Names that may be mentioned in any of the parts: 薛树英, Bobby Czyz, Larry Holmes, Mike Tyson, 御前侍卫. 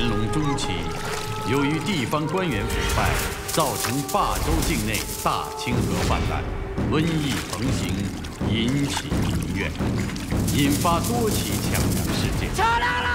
乾隆中期，由于地方官员腐败，造成霸州境内大清河患难，瘟疫横行，引起民怨，引发多起抢粮事件。撤粮了！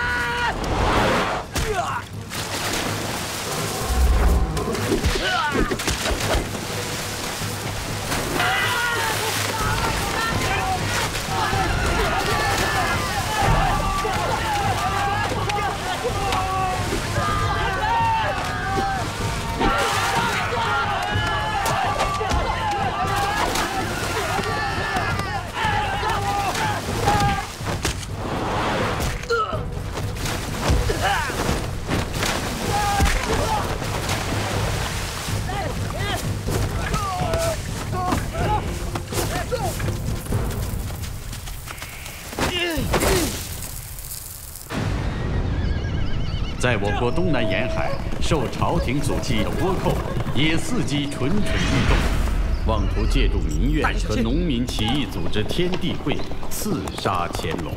在我国东南沿海，受朝廷所忌的倭寇也伺机蠢蠢欲动，妄图借助民怨和农民起义组织天地会，刺杀乾隆，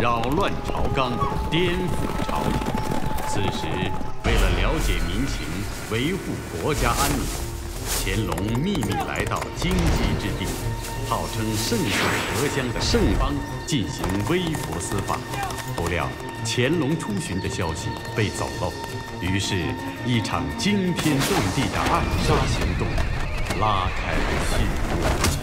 扰乱朝纲，颠覆朝野。此时，为了了解民情，维护国家安宁，乾隆秘密来到荆棘之地，号称圣水河乡的圣邦进行微服私访，不料。 乾隆出巡的消息被走漏，于是，一场惊天动地的暗杀行动拉开了序幕。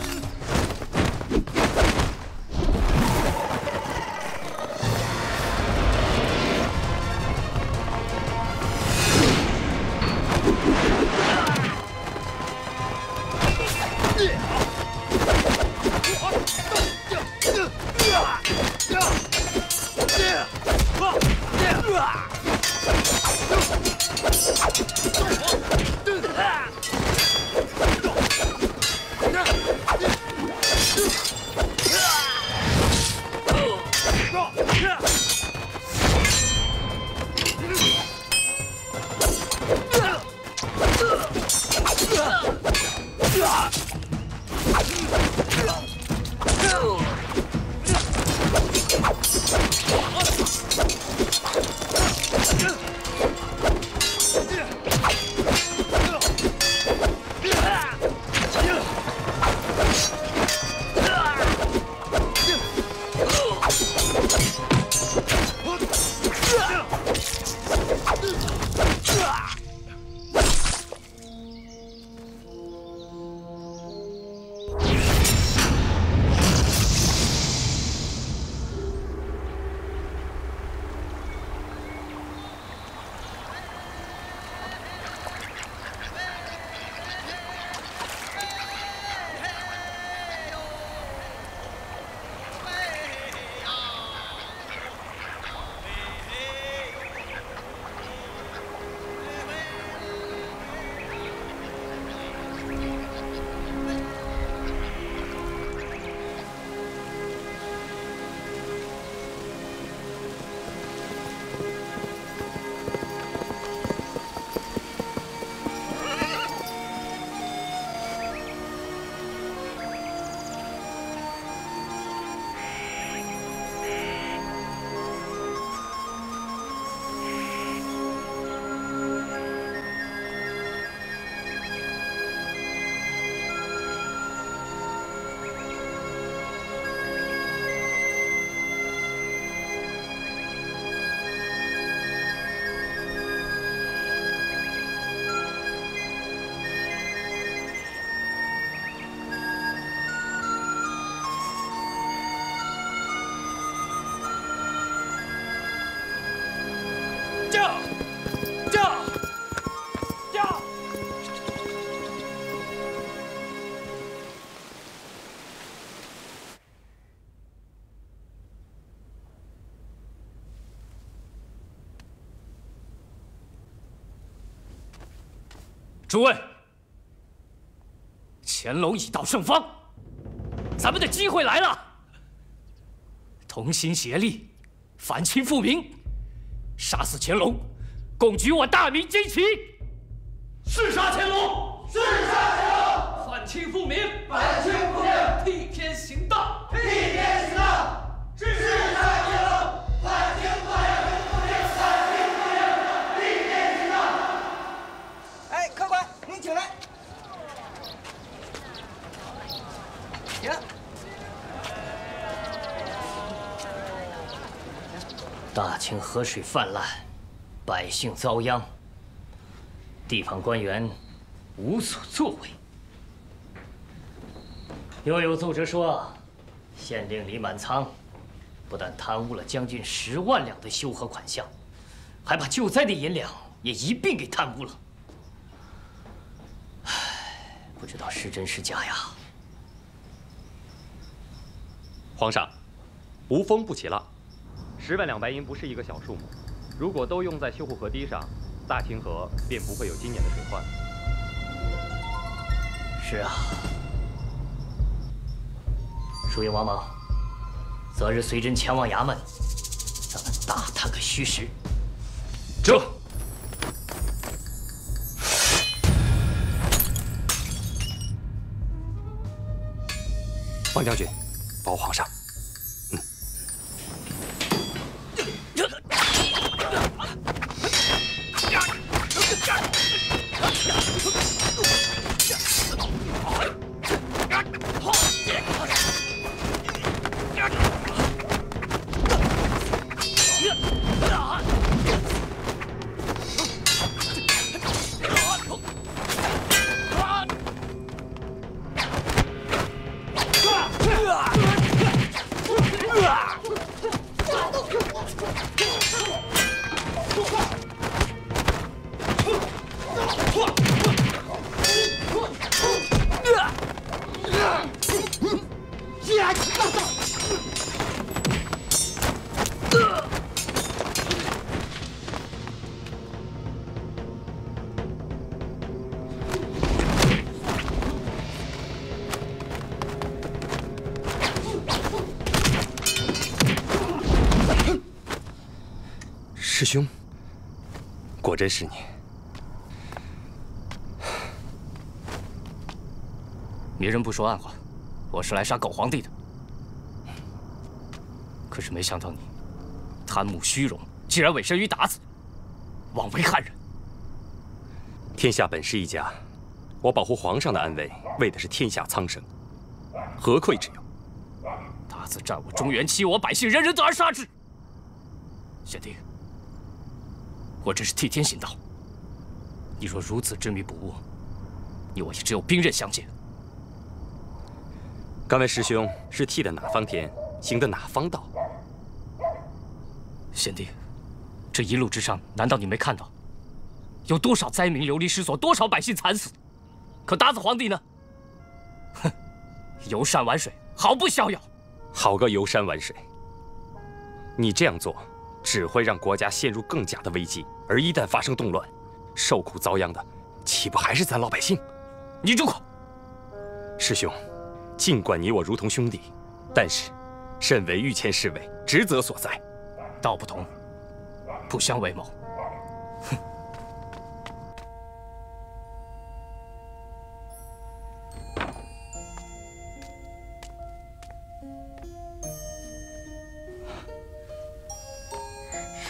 诸位，乾隆已到盛方，咱们的机会来了。同心协力，反清复明，杀死乾隆，共举我大明旌旗。是杀乾隆，是杀乾隆，反清复明，反清复明，替天行道，替天行道，是杀乾隆，反清复明，反清复明，反清复明。大清河水泛滥，百姓遭殃，地方官员无所作为。又有奏折说，县令李满仓不但贪污了将近10万两的修河款项，还把救灾的银两也一并给贪污了。唉，不知道是真是假呀！皇上，无风不起浪。 10万两白银不是一个小数目，如果都用在修护河堤上，大清河便不会有今年的水患。是啊，疏影王莽，择日随朕前往衙门，咱们大探个虚实。这。 王将军，保皇上。 师兄，果真是你。明人不说暗话，我是来杀狗皇帝的。可是没想到你贪慕虚荣，竟然委身于鞑子，枉为汉人。天下本是一家，我保护皇上的安危，为的是天下苍生，何愧之有？鞑子占我中原，欺我百姓，人人得而杀之。贤弟。 我这是替天行道。你若如此执迷不悟，你我也只有兵刃相见。敢问师兄是替的哪方天，行的哪方道？贤弟，这一路之上，难道你没看到，有多少灾民流离失所，多少百姓惨死？可鞑子皇帝呢？哼，游山玩水，毫不逍遥。好个游山玩水！你这样做。 只会让国家陷入更加的危机，而一旦发生动乱，受苦遭殃的岂不还是咱老百姓？你住口！师兄，尽管你我如同兄弟，但是身为御前侍卫，职责所在，道不同，不相为谋。哼！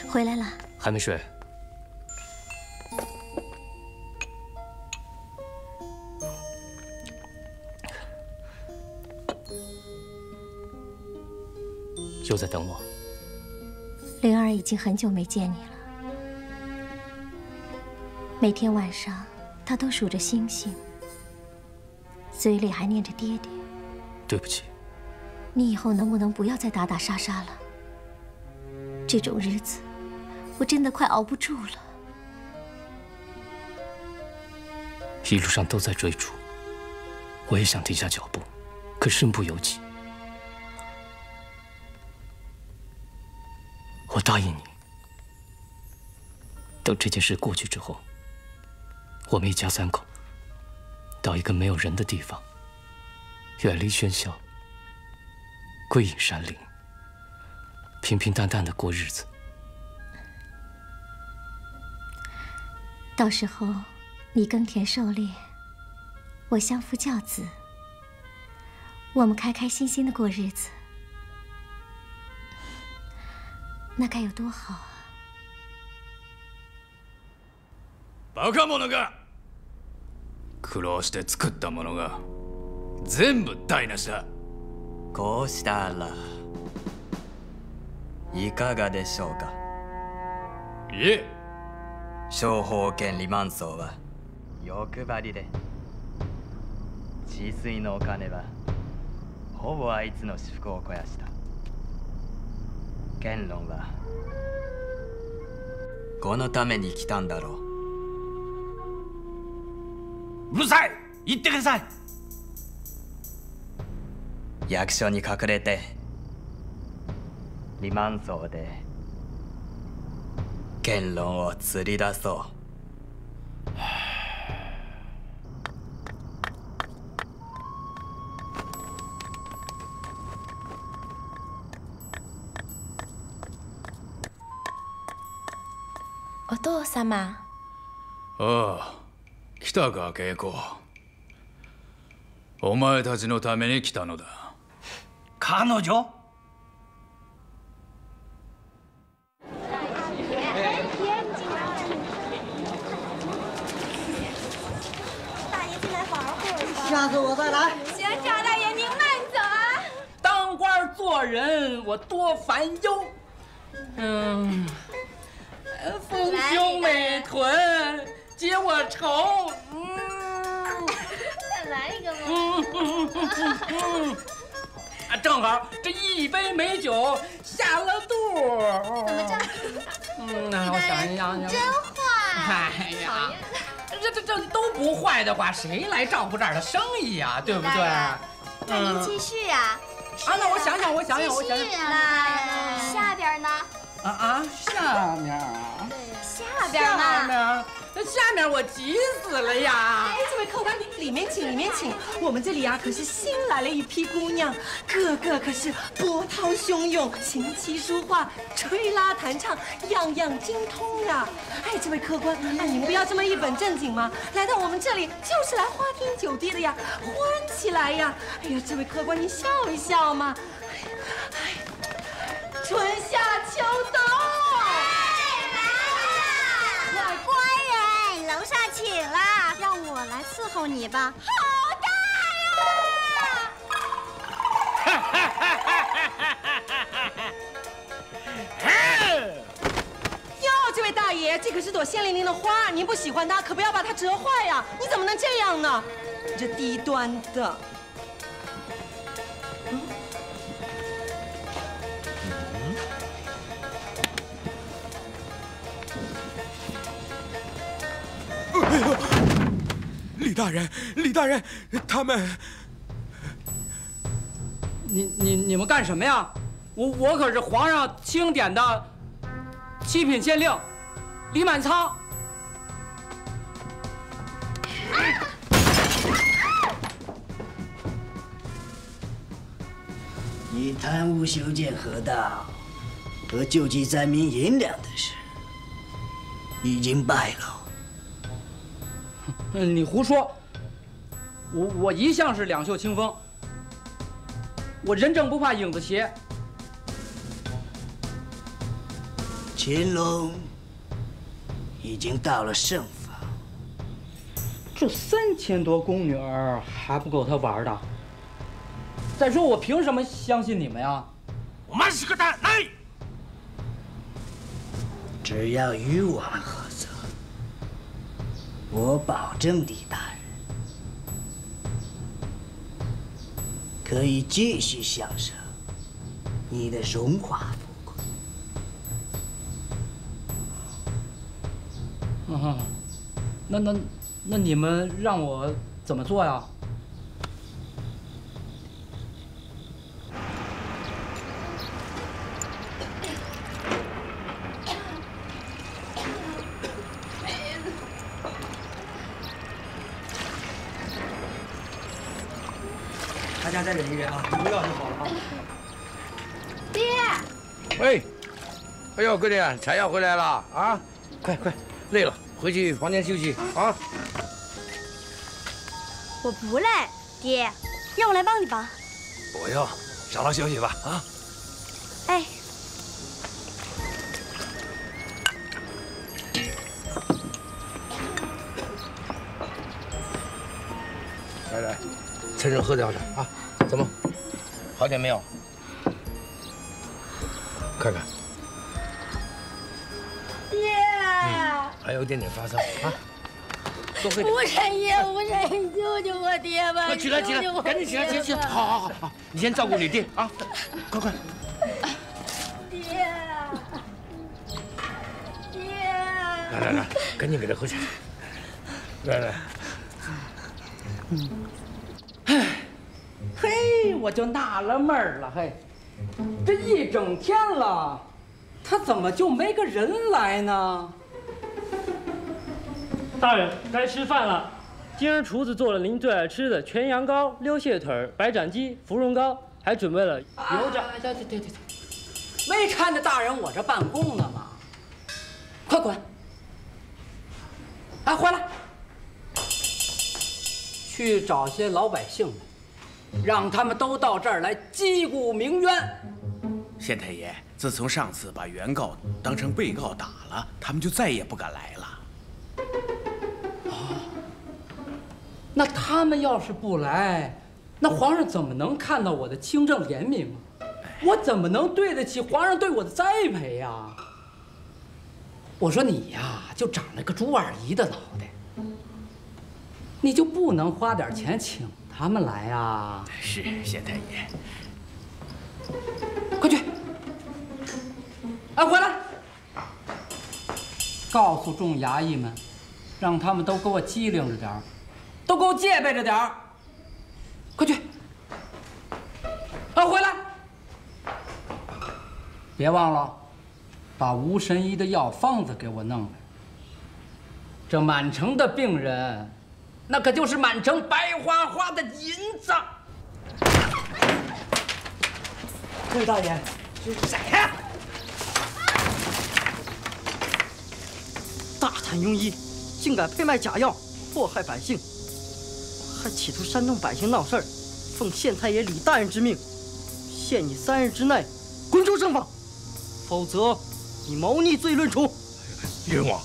回来了，还没睡？又在等我？灵儿已经很久没见你了。每天晚上，她都数着星星，嘴里还念着爹爹。对不起。你以后能不能不要再打打杀杀了？这种日子。 我真的快熬不住了。一路上都在追逐，我也想停下脚步，可身不由己。我答应你，等这件事过去之后，我们一家三口到一个没有人的地方，远离喧嚣，归隐山林，平平淡淡的过日子。 到时候，你耕田狩猎，我相夫教子，我们开开心心的过日子，那该有多好啊！バカ者が苦労して作ったものが全部台無しだ。こうしたらいかがでしょうか。いえ、商法権利満層は欲張りで、治水のお金はほぼあいつの私腹を肥やした。言論はこのために来たんだろう。うるさい、言ってください。役所に隠れてリマン層で言論を釣り出そう。お父様。ああ、来たか恵子。お前たちのために来たのだ。彼女？下次我再来。行，赵大爷您慢走啊。当官做人，我多烦忧。丰胸美臀，解我愁。再来一个吧。正好这一杯美酒下了肚。怎么着？那我想一想，真坏！哎呀，这都不坏的话，谁来照顾这儿的生意啊？对不对？那您继续啊。啊，那我想想。那下边呢？下面啊。下边呢？那下面我急死了呀！哎，这位客官，您里面请，里面请。我们这里啊，可是新来了一批姑娘，个个可是波涛汹涌，琴棋书画、吹拉弹唱，样样精通啊！哎，这位客官，哎，您不要这么一本正经嘛，来到我们这里就是来花天酒地的呀，欢起来呀！哎呀，这位客官，您笑一笑嘛！哎，春夏秋冬。楼上请了，让我来伺候你吧。好大呀！哟，这位大爷，这可是朵鲜淋淋的花，您不喜欢它，可不要把它折坏呀！你怎么能这样呢？你这低端的。李大人，李大人，他们，你们干什么呀？我可是皇上钦点的七品县令李满仓。你贪污修建河道和救济灾民银两的事已经败露。你胡说！我一向是两袖清风，我人正不怕影子斜。乾隆已经到了盛放，这3000多宫女儿还不够他玩的。再说我凭什么相信你们呀？我们是个大内，只要与我们合作。我保证李大人可以继续享受你的荣华富贵。啊，那你们让我怎么做呀？再忍一忍啊，不要就好了啊！爹，喂，哎呦，闺女，采药回来了啊！快，累了，回去房间休息啊！我不累，爹，要我来帮你吧？不用，上楼休息吧啊！哎，来，趁热喝点啊！怎么？好点没有？看看。还有一点点发烧啊，多喝点。吴产业，吴产业，救救我爹吧！起来，起来，赶紧起来，起来！好好好好，你先照顾你爹啊，快快。爹，爹！来来来，赶紧给他喝下。来来。哎，嘿，我就纳了闷儿了，嘿，这一整天了，他怎么就没个人来呢？ 大人，该吃饭了。今儿厨子做了您最爱吃的全羊羔、溜蟹腿、白斩鸡、芙蓉糕，还准备了油炸。对对对对，没看着大人我这办公呢吗？快滚！哎，回来，去找些老百姓们，让他们都到这儿来击鼓鸣冤。县太爷，自从上次把原告当成被告打了，他们就再也不敢来了。 那他们要是不来，那皇上怎么能看到我的清正廉明吗？我怎么能对得起皇上对我的栽培呀？我说你呀，就长了个猪二姨的脑袋，你就不能花点钱请他们来呀？是，县太爷，快去！哎，回来，告诉众衙役们，让他们都给我机灵着点儿。 都给我戒备着点儿，快去！啊，回来！别忘了把吴神医的药方子给我弄来。这满城的病人，那可就是满城白花花的银子。这位大爷，这是谁呀？大胆庸医，竟敢配卖假药，祸害百姓！ 还企图煽动百姓闹事儿，奉县太爷李大人之命，限你3日之内滚出正房，否则你谋逆罪论处。冤枉，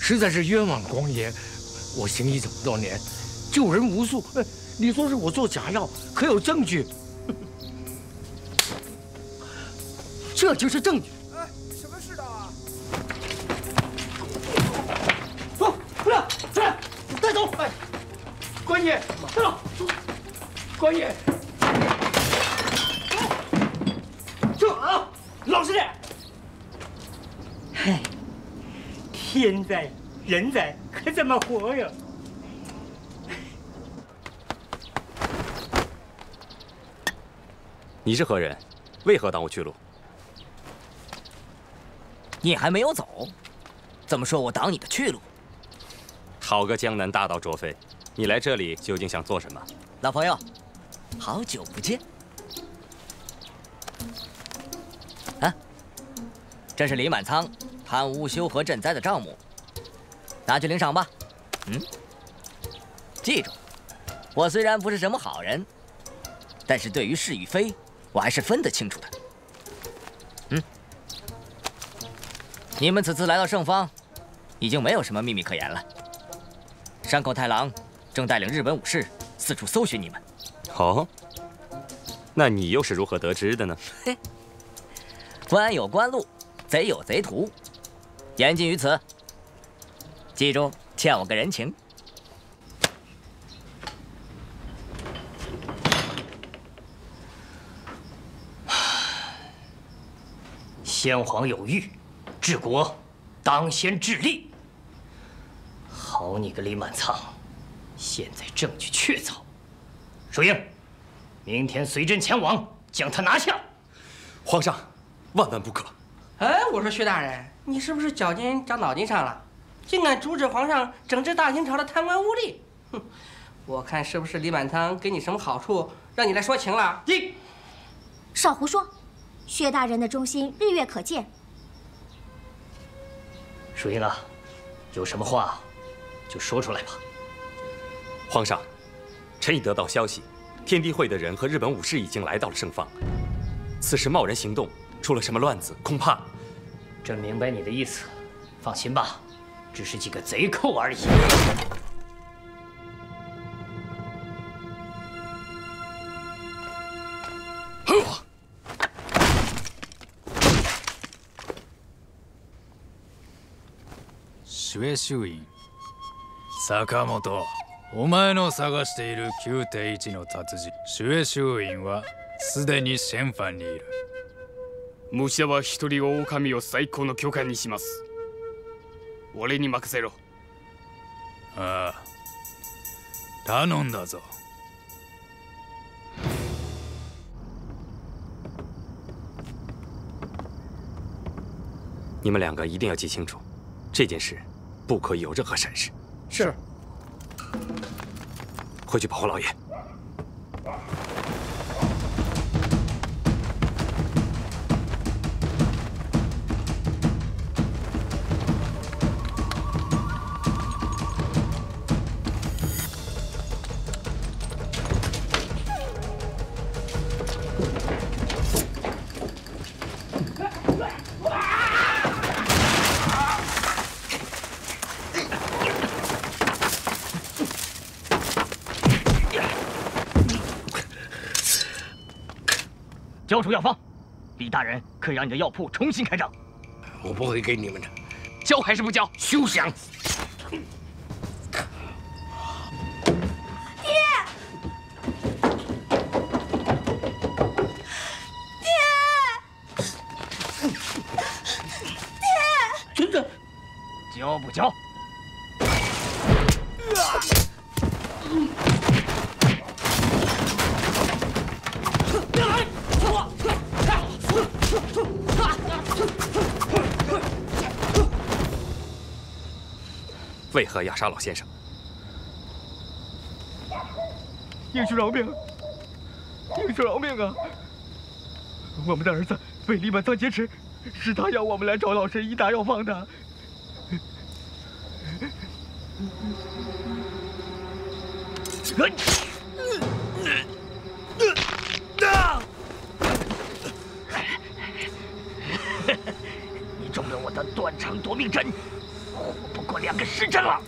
实在是冤枉光爷！我行医这么多年，救人无数，你说是我做假药，可有证据？这就是证据。哎，什么世道啊！走，出来，出来，带走！哎。 官爷，站住！官爷，这啊，老实点。唉，天灾人灾，可怎么活呀？你是何人？为何挡我去路？你还没有走，怎么说我挡你的去路？好个江南大盗卓飞！ 你来这里究竟想做什么，老朋友？好久不见，啊！这是李满仓贪污修河赈灾的账目，拿去领赏吧。嗯，记住，我虽然不是什么好人，但是对于是与非，我还是分得清楚的。嗯，你们此次来到盛芳，已经没有什么秘密可言了。山口太郎 正带领日本武士四处搜寻你们。哦，那你又是如何得知的呢？嘿，官有官路，贼有贼途，言尽于此。记住，欠我个人情。先皇有谕，治国当先治吏。好你个李满仓！ 现在证据确凿，淑英，明天随朕前往，将他拿下。皇上，万万不可！哎，我说薛大人，你是不是绞筋长脑筋上了？竟敢阻止皇上整治大清朝的贪官污吏！哼，我看是不是李满仓给你什么好处，让你来说情了？你少胡说！薛大人的忠心，日月可见。淑英啊，有什么话就说出来吧。 皇上，臣已得到消息，天地会的人和日本武士已经来到了盛芳。此时贸然行动，出了什么乱子，恐怕……朕明白你的意思，放心吧，只是几个贼寇而已。守衛衆院。坂本、お前の探している 9.1 の達人守衛衆院はすでにシェンファンにいる。武者は一人を狼を最高の巨漢にします。俺に任せろ。ああ、頼んだぞ。你们两个一定要记清楚，这件事不可有任何闪失。是。回去保护老爷。交出药方，李大人可以让你的药铺重新开张。我不会给你们的，交还是不交？休想！爹！爹！真的？交不交？ 为何要杀老先生？英叔饶命！英叔饶命啊！我们的儿子被李满仓劫持，是他要我们来找老神医打药方的。你中了我的断肠夺命针！ 过两个时辰了，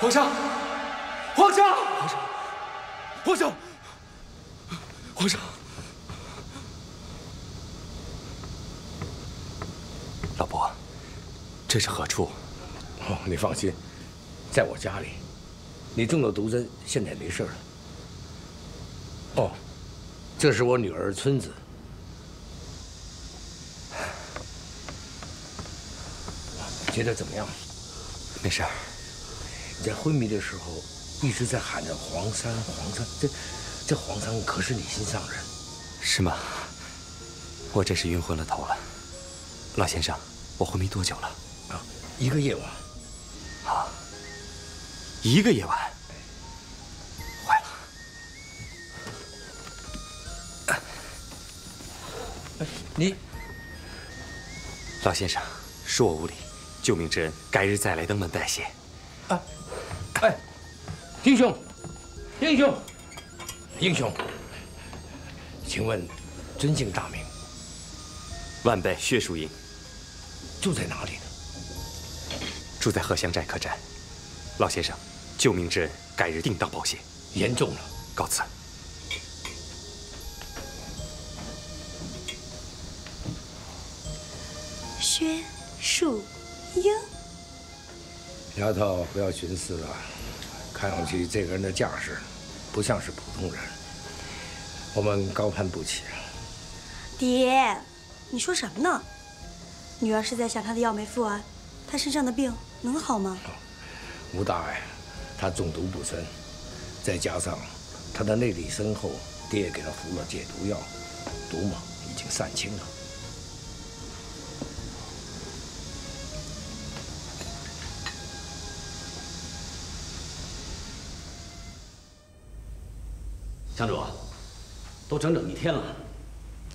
皇上。 皇上，老伯，这是何处？哦，你放心，在我家里。你中了毒针，现在没事了。哦，这是我女儿村子。觉得怎么样？没事。你在昏迷的时候一直在喊着“黄山，黄山”，这黄三可是你心上人，是吗？我真是晕昏了头了，老先生，我昏迷多久了？啊，一个夜晚。啊，一个夜晚。坏了！你，老先生，恕我无礼，救命之恩，改日再来登门拜谢。啊，哎，英雄，英雄！ 英雄，请问尊敬大名？万倍薛淑英。住在哪里呢？住在鹤香寨客栈。老先生，救命之恩，改日定当报谢。严重了，告辞。薛淑英，丫头，不要徇私了。看上去这个人的架势。 不像是普通人，我们高攀不起啊！爹，你说什么呢？女儿是在想她的药没服完，她身上的病能好吗？无大碍，她中毒不深，再加上她的内力深厚，爹也给她服了解毒药，毒嘛已经散清了。乡主，都整整一天了，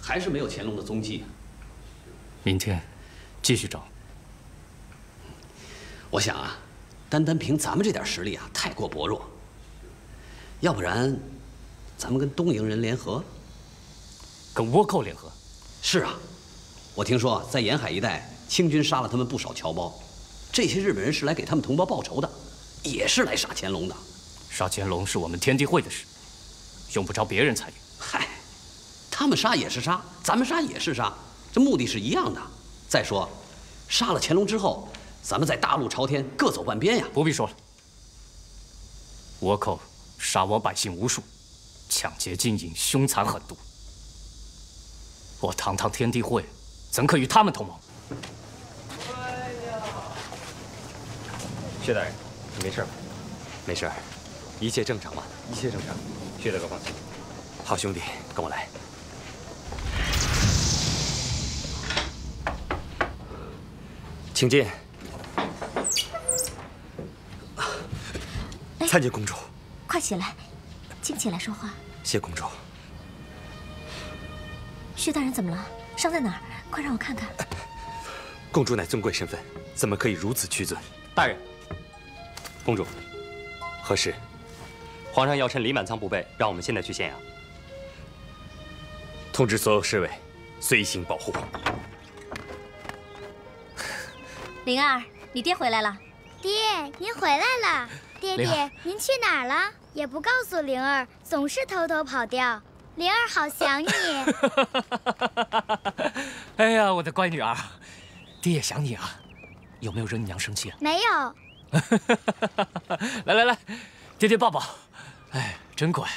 还是没有乾隆的踪迹。明天继续找。我想啊，单单凭咱们这点实力啊，太过薄弱。要不然，咱们跟东瀛人联合，跟倭寇联合。是啊，我听说在沿海一带，清军杀了他们不少侨胞，这些日本人是来给他们同胞报仇的，也是来杀乾隆的。杀乾隆是我们天地会的事。 用不着别人参与。嗨，他们杀也是杀，咱们杀也是杀，这目的是一样的。再说，杀了乾隆之后，咱们在大路朝天，各走半边呀。不必说了。倭寇杀亡百姓无数，抢劫金银，凶残狠毒。我堂堂天地会，怎可与他们同谋？哎呀，薛大人，你没事吧？没事，一切正常吧？一切正常。 薛大哥，放心。好兄弟，跟我来。请进。参见公主。快起来，请起来说话。谢公主。薛大人怎么了？伤在哪儿？快让我看看。公主乃尊贵身份，怎么可以如此屈尊？大人，公主，何事？ 皇上要趁李满仓不备，让我们现在去咸阳。通知所有侍卫，随行保护。灵儿，你爹回来了。爹，您回来了。爹爹，您去哪儿了？也不告诉灵儿，总是偷偷跑掉。灵儿好想你。哎呀，我的乖女儿，爹也想你啊。有没有惹你娘生气啊？没有。来来来，爹爹抱抱。 哎，真乖，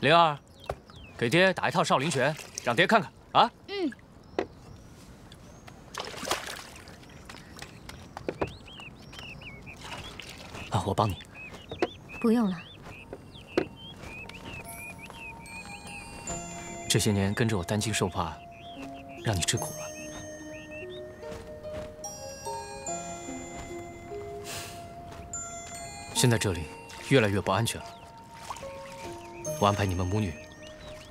灵儿，给爹打一套少林拳，让爹看看啊。嗯。啊，我帮你。不用了。这些年跟着我担惊受怕，让你吃苦了。 现在这里越来越不安全了，我安排你们母女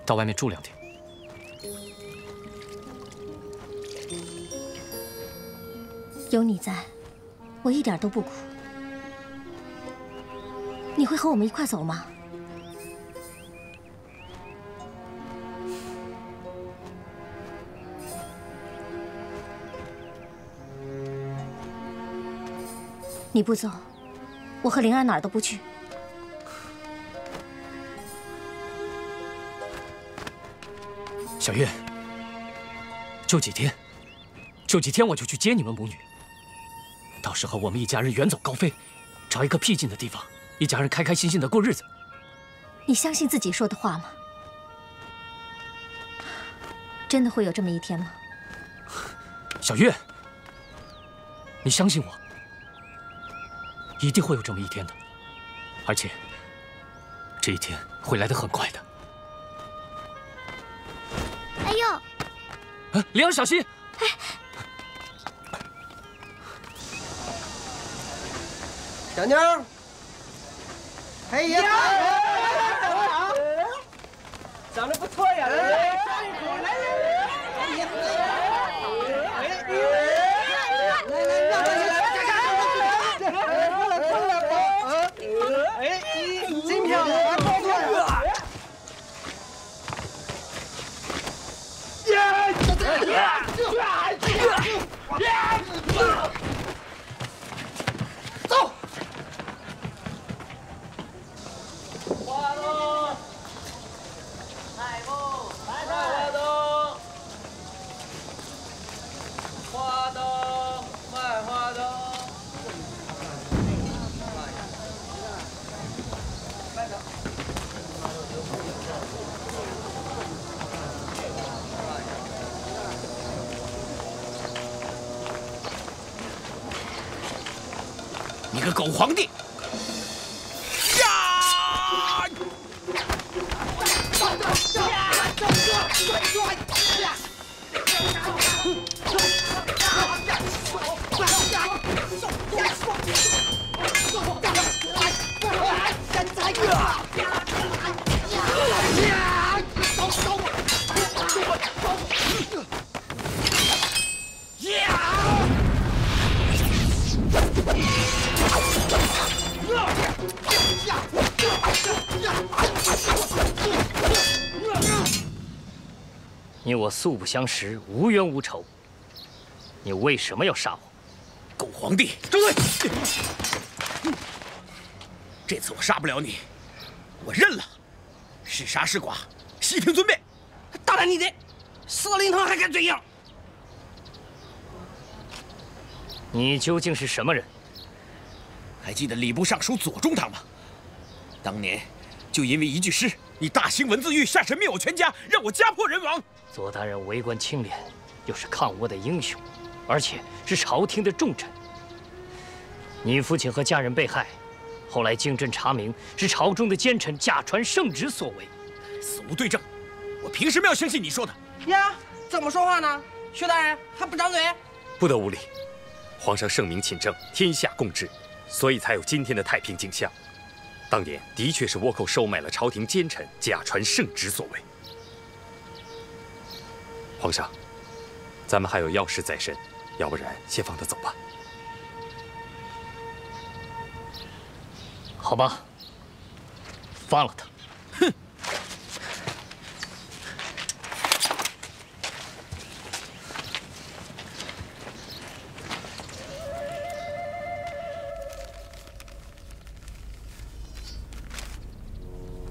到外面住2天。有你在，我一点都不苦。你会和我们一块走吗？你不走。 我和灵儿哪儿都不去。小月，就几天我就去接你们母女。到时候我们一家人远走高飞，找一个僻静的地方，一家人开开心心的过日子。你相信自己说的话吗？真的会有这么一天吗？小月，你相信我。 一定会有这么一天的，而且这一天会来得很快的。哎呦！啊，灵儿，小心！哎，小妞儿，哎呀，长得不错呀！来，来， 走。花灯，来不？来花灯，花灯，卖花灯。你个狗皇帝！呀！你我素不相识，无冤无仇，你为什么要杀我？狗皇帝，住嘴！这次我杀不了你，我认了，是杀是剐，悉听尊便。大胆你点，死到临头还敢嘴硬！你究竟是什么人？还记得礼部尚书左宗棠吗？当年就因为一句诗，你大兴文字狱，下神灭我全家，让我家破人亡。左大人为官清廉，又是抗倭的英雄，而且是朝廷的重臣。你父亲和家人被害，后来经侦查明是朝中的奸臣假传圣旨所为，死无对证。我凭什么要相信你说的？呀，怎么说话呢？薛大人还不掌嘴？不得无礼！皇上圣明勤政，天下共治，所以才有今天的太平景象。 当年的确是倭寇收买了朝廷奸臣，假传圣旨所为。皇上，咱们还有要事在身，要不然先放他走吧。好吧，放了他。哼！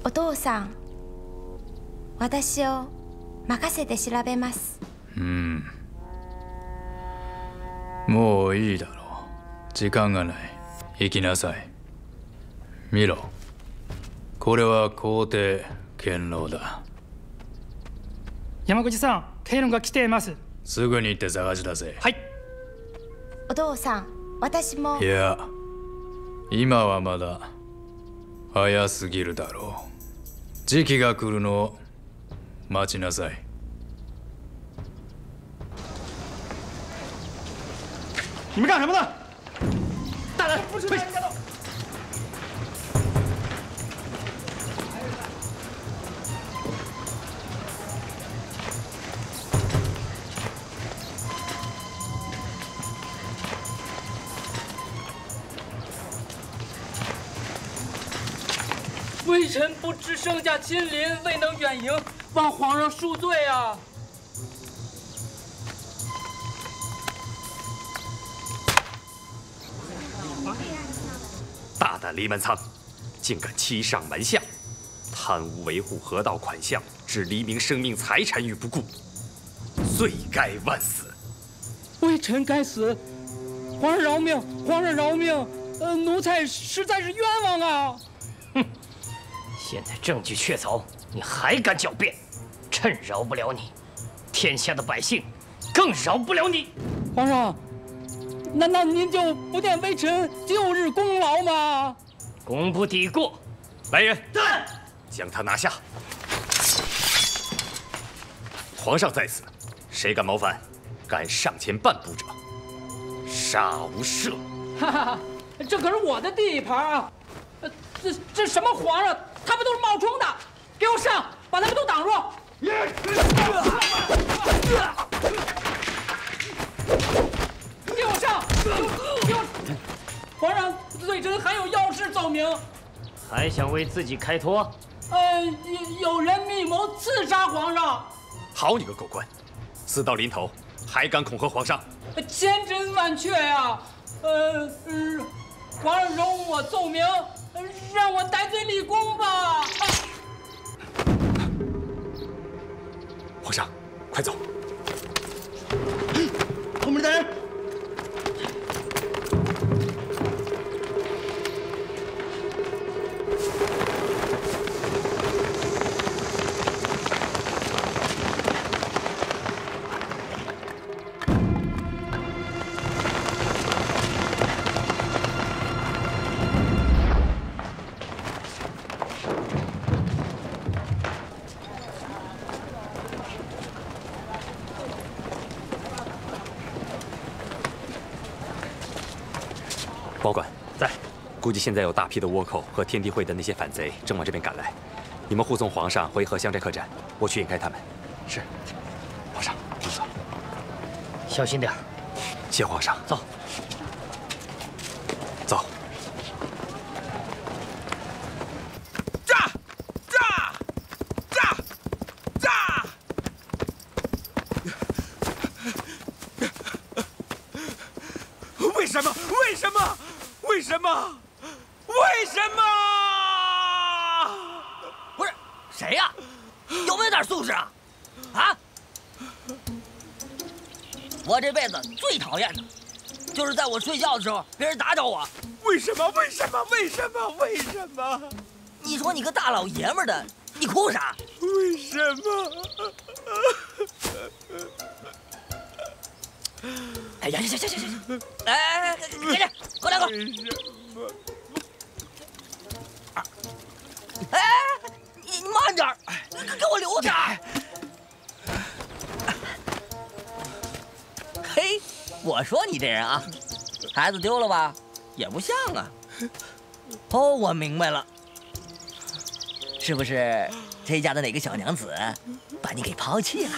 お父さん、私を任せて調べます。うん、もういいだろう。時間がない。行きなさい。見ろ、これは皇帝堅牢だ。山口さん、堅牢が来ています。すぐに行って探し出せ。はい。お父さん、私も。いや、今はまだ早すぎるだろう。 時期が来るのを待ちなさい。你们干什么呢？大人，不许！微臣不知圣驾亲临，未能远迎，望皇上恕罪啊！大胆黎蛮苍，竟敢欺上瞒下，贪污维护河道款项，置黎民生命财产于不顾，罪该万死。微臣该死，皇上饶命！皇上饶命！奴才实在是冤枉啊！哼！ 现在证据确凿，你还敢狡辩？朕饶不了你，天下的百姓更饶不了你。皇上，难道您就不见微臣旧日功劳吗？功不抵过。来人，朕将他拿下。皇上在此，谁敢谋反，敢上前半步者，杀无赦。哈哈，这可是我的地盘啊！这什么皇上？ 他们都是冒充的，给我上，把他们都挡住！给我上！给我！皇上，罪臣还有要事奏明。还想为自己开脱？有人密谋刺杀皇上。好你个狗官，死到临头还敢恐吓皇上？千真万确呀！皇上容我奏明。 让我戴罪立功吧！皇上，快走！后面的人，保管在，估计现在有大批的倭寇和天地会的那些反贼正往这边赶来，你们护送皇上回合襄斋客栈，我去引开他们。是。小心点。谢皇上。走。 我睡觉的时候，别人打扰我，为什么？为什么？为什么？为什么？你说你个大老爷们的，你哭啥？为什么？哎呀，行行行行行，哎哎哎，过来过来。为什么？哎，你慢点，给我留点。嘿，我说你这人啊。 孩子丢了吧，也不像啊。哦，我明白了，是不是这家的哪个小娘子把你给抛弃了？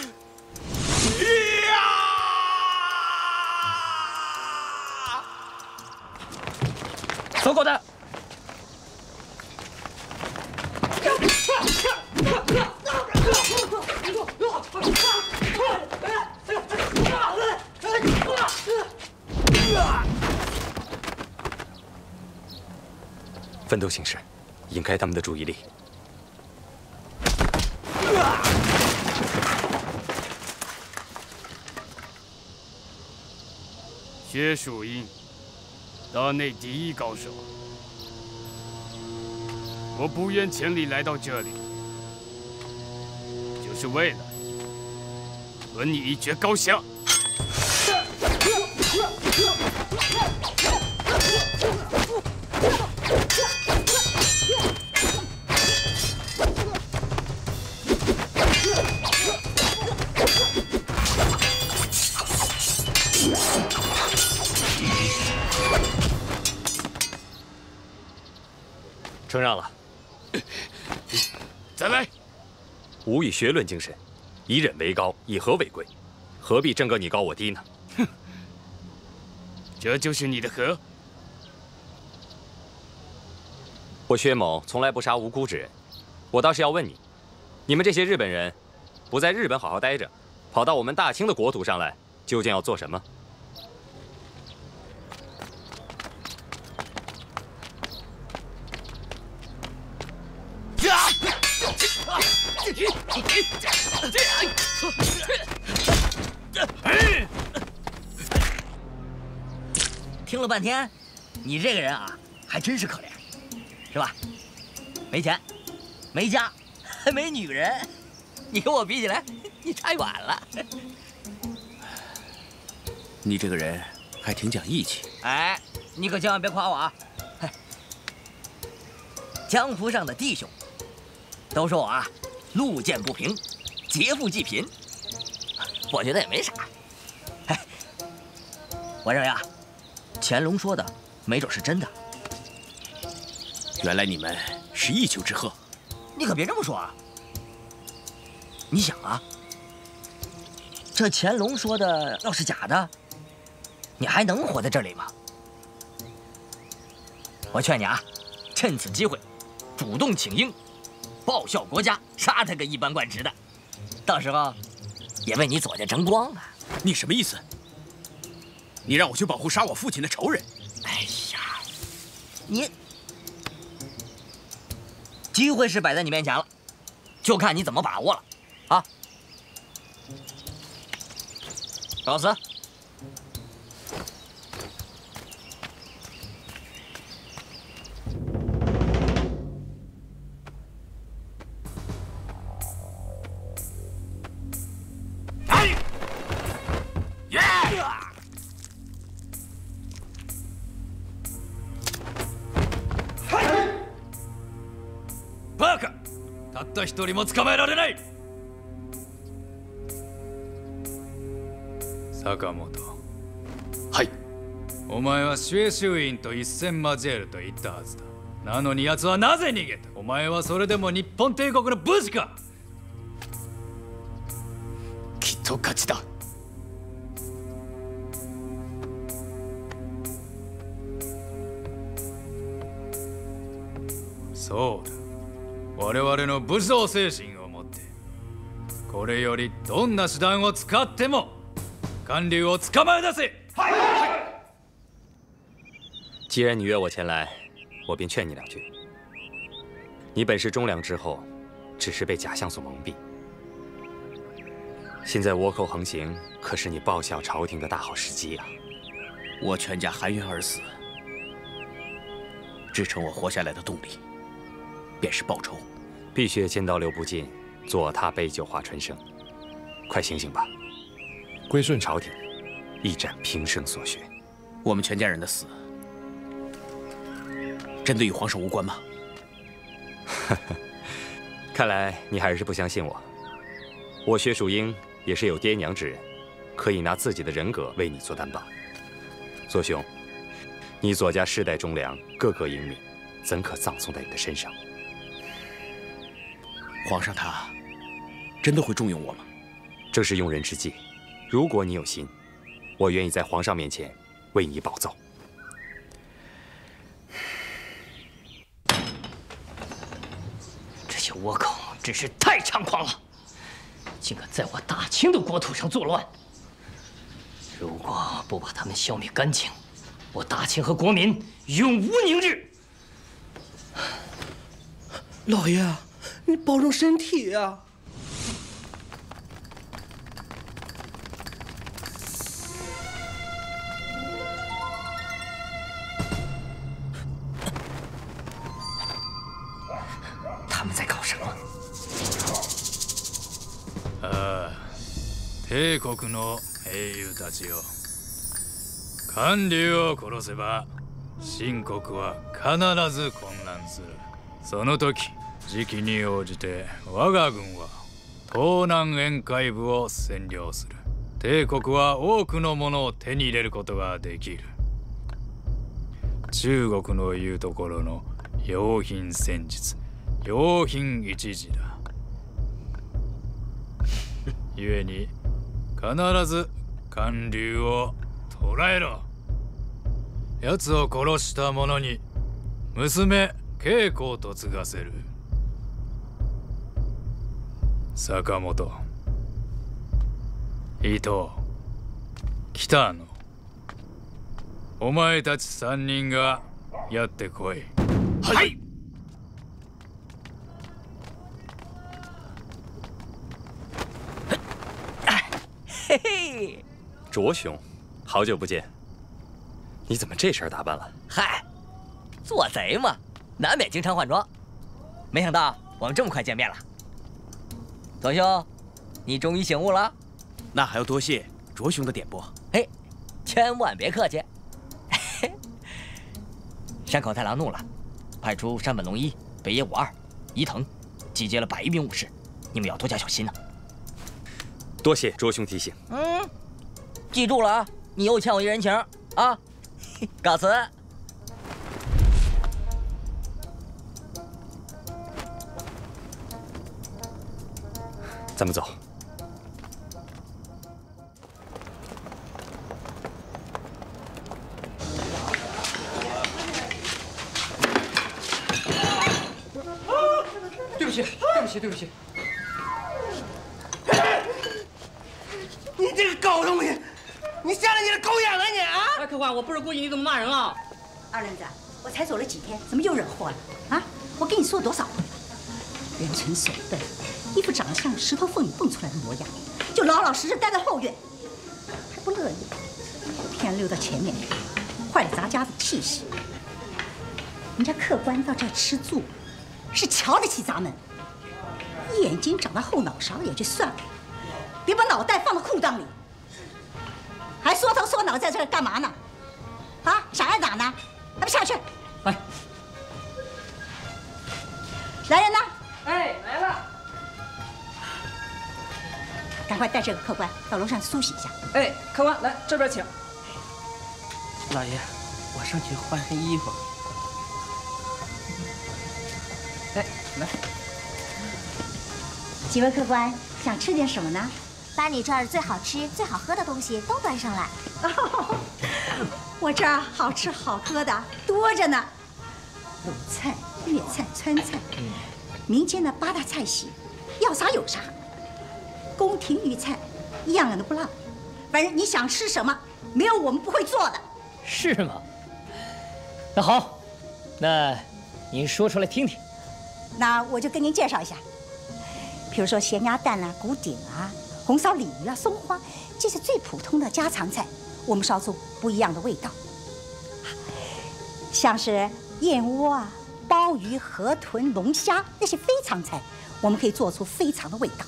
走，狗蛋！奋斗形势，引开他们的注意力。薛曙英，党内第一高手。我不远千里来到这里，就是为了和你一决高下。 承让了，再来。吾以学论精神，以忍为高，以和为贵，何必争个你高我低呢？哼，这就是你的和。我薛某从来不杀无辜之人，我倒是要问你，你们这些日本人，不在日本好好待着，跑到我们大清的国土上来，究竟要做什么？ 听了半天，你这个人啊，还真是可怜，是吧？没钱，没家，还没女人，你跟我比起来，你差远了。你这个人还挺讲义气。哎，你可千万别夸我啊！江湖上的弟兄都说我啊。 路见不平，劫富济贫，我觉得也没啥。哎，我认为啊，乾隆说的没准是真的。原来你们是一丘之貉。你可别这么说啊！你想啊，这乾隆说的要是假的，你还能活在这里吗？我劝你啊，趁此机会，主动请缨。 报效国家，杀他个一般贯职的，到时候也为你左家争光啊！你什么意思？你让我去保护杀我父亲的仇人？哎呀，你机会是摆在你面前了，就看你怎么把握了啊！告辞。一人も捕まえられない。坂本。はい。お前は周習院と一戦交えると言ったはずだ。なのに奴はなぜ逃げた？お前はそれでも日本帝国の武士か？きっと勝ちだ。そうだ。我々の武装精神を持って、これよりどんな手段を使っても甘柳を捕まえ出せ。はい。既然你约我前来，我便劝你两句。你本是忠良之后，只是被假象所蒙蔽。现在倭寇横行，可是你报效朝廷的大好时机啊！我全家含冤而死，支撑我活下来的动力，便是报仇。碧血剑刀流不尽，左踏杯酒话春声。快醒醒吧！归顺朝廷，一展平生所学。我们全家人的死，真的与皇上无关吗？看来你还是不相信我。 我薛淑英也是有爹娘之人，可以拿自己的人格为你做担保。左兄，你左家世代忠良，个个英明，怎可葬送在你的身上？皇上他真的会重用我吗？这是用人之计。如果你有心，我愿意在皇上面前为你保奏。这些倭寇真是太猖狂了！ 竟敢在我大清的国土上作乱！如果不把他们消灭干净，我大清和国民永无宁日。老爷，你保重身体呀！他们在搞什么？ 帝国の英雄たちよ、甘柳を殺せば秦国は必ず混乱する。その時、時期に応じて我が軍は東南沿海部を占領する。帝国は多くのものを手に入れることができる。中国の言うところの用兵戦術、用兵一時だ。故に 必ず甘柳を捕らえろ。奴を殺した者に娘恵子を嫁がせる。坂本、伊藤、北野、お前たち三人がやってこい。はい。 嘿嘿，卓兄，好久不见，你怎么这身打扮了？嗨，做贼嘛，难免经常换装。没想到我们这么快见面了。卓兄，你终于醒悟了？那还要多谢卓兄的点拨。嘿，千万别客气。山口太郎怒了，派出山本龙一、北野武二、伊藤，集结了100名武士，你们要多加小心呢。 多谢卓兄提醒。嗯，记住了啊，你又欠我一人情啊！告辞。咱们走。对不起，对不起，对不起。 你这个狗东西，你瞎了你的狗眼了你啊！哎，客官，我不是故意，你怎么骂人啊？二愣子，我才走了几天，怎么又惹祸了啊？我跟你说多少回了，人蠢手笨，衣服长得像石头缝里蹦出来的模样，就老老实实待在后院，还不乐意，偏溜到前面去，坏了咱家的气势。人家客官到这儿吃住，是瞧得起咱们，眼睛长到后脑勺也就算了。 别把脑袋放到裤裆里，还缩头缩脑在这儿干嘛呢？啊，傻挨打呢？还不下去！哎，来人呐！哎，来了！赶快带这个客官到楼上梳洗一下。哎，客官，来这边请。老爷，我上去换身衣服。哎，来。几位客官想吃点什么呢？ 把你这儿最好吃、最好喝的东西都端上来。我这儿好吃好喝的多着呢，鲁菜、粤菜、川菜，民间的八大菜系，要啥有啥。宫廷御菜，一样样都不落。反正你想吃什么，没有我们不会做的。是吗？那好，那您说出来听听。那我就跟您介绍一下，比如说咸鸭蛋啊、骨顶啊、红烧鲤鱼啊、松花，这是最普通的家常菜，我们烧出不一样的味道。 像是燕窝啊、鲍鱼、河豚、龙虾，那些非常菜，我们可以做出非常的味道。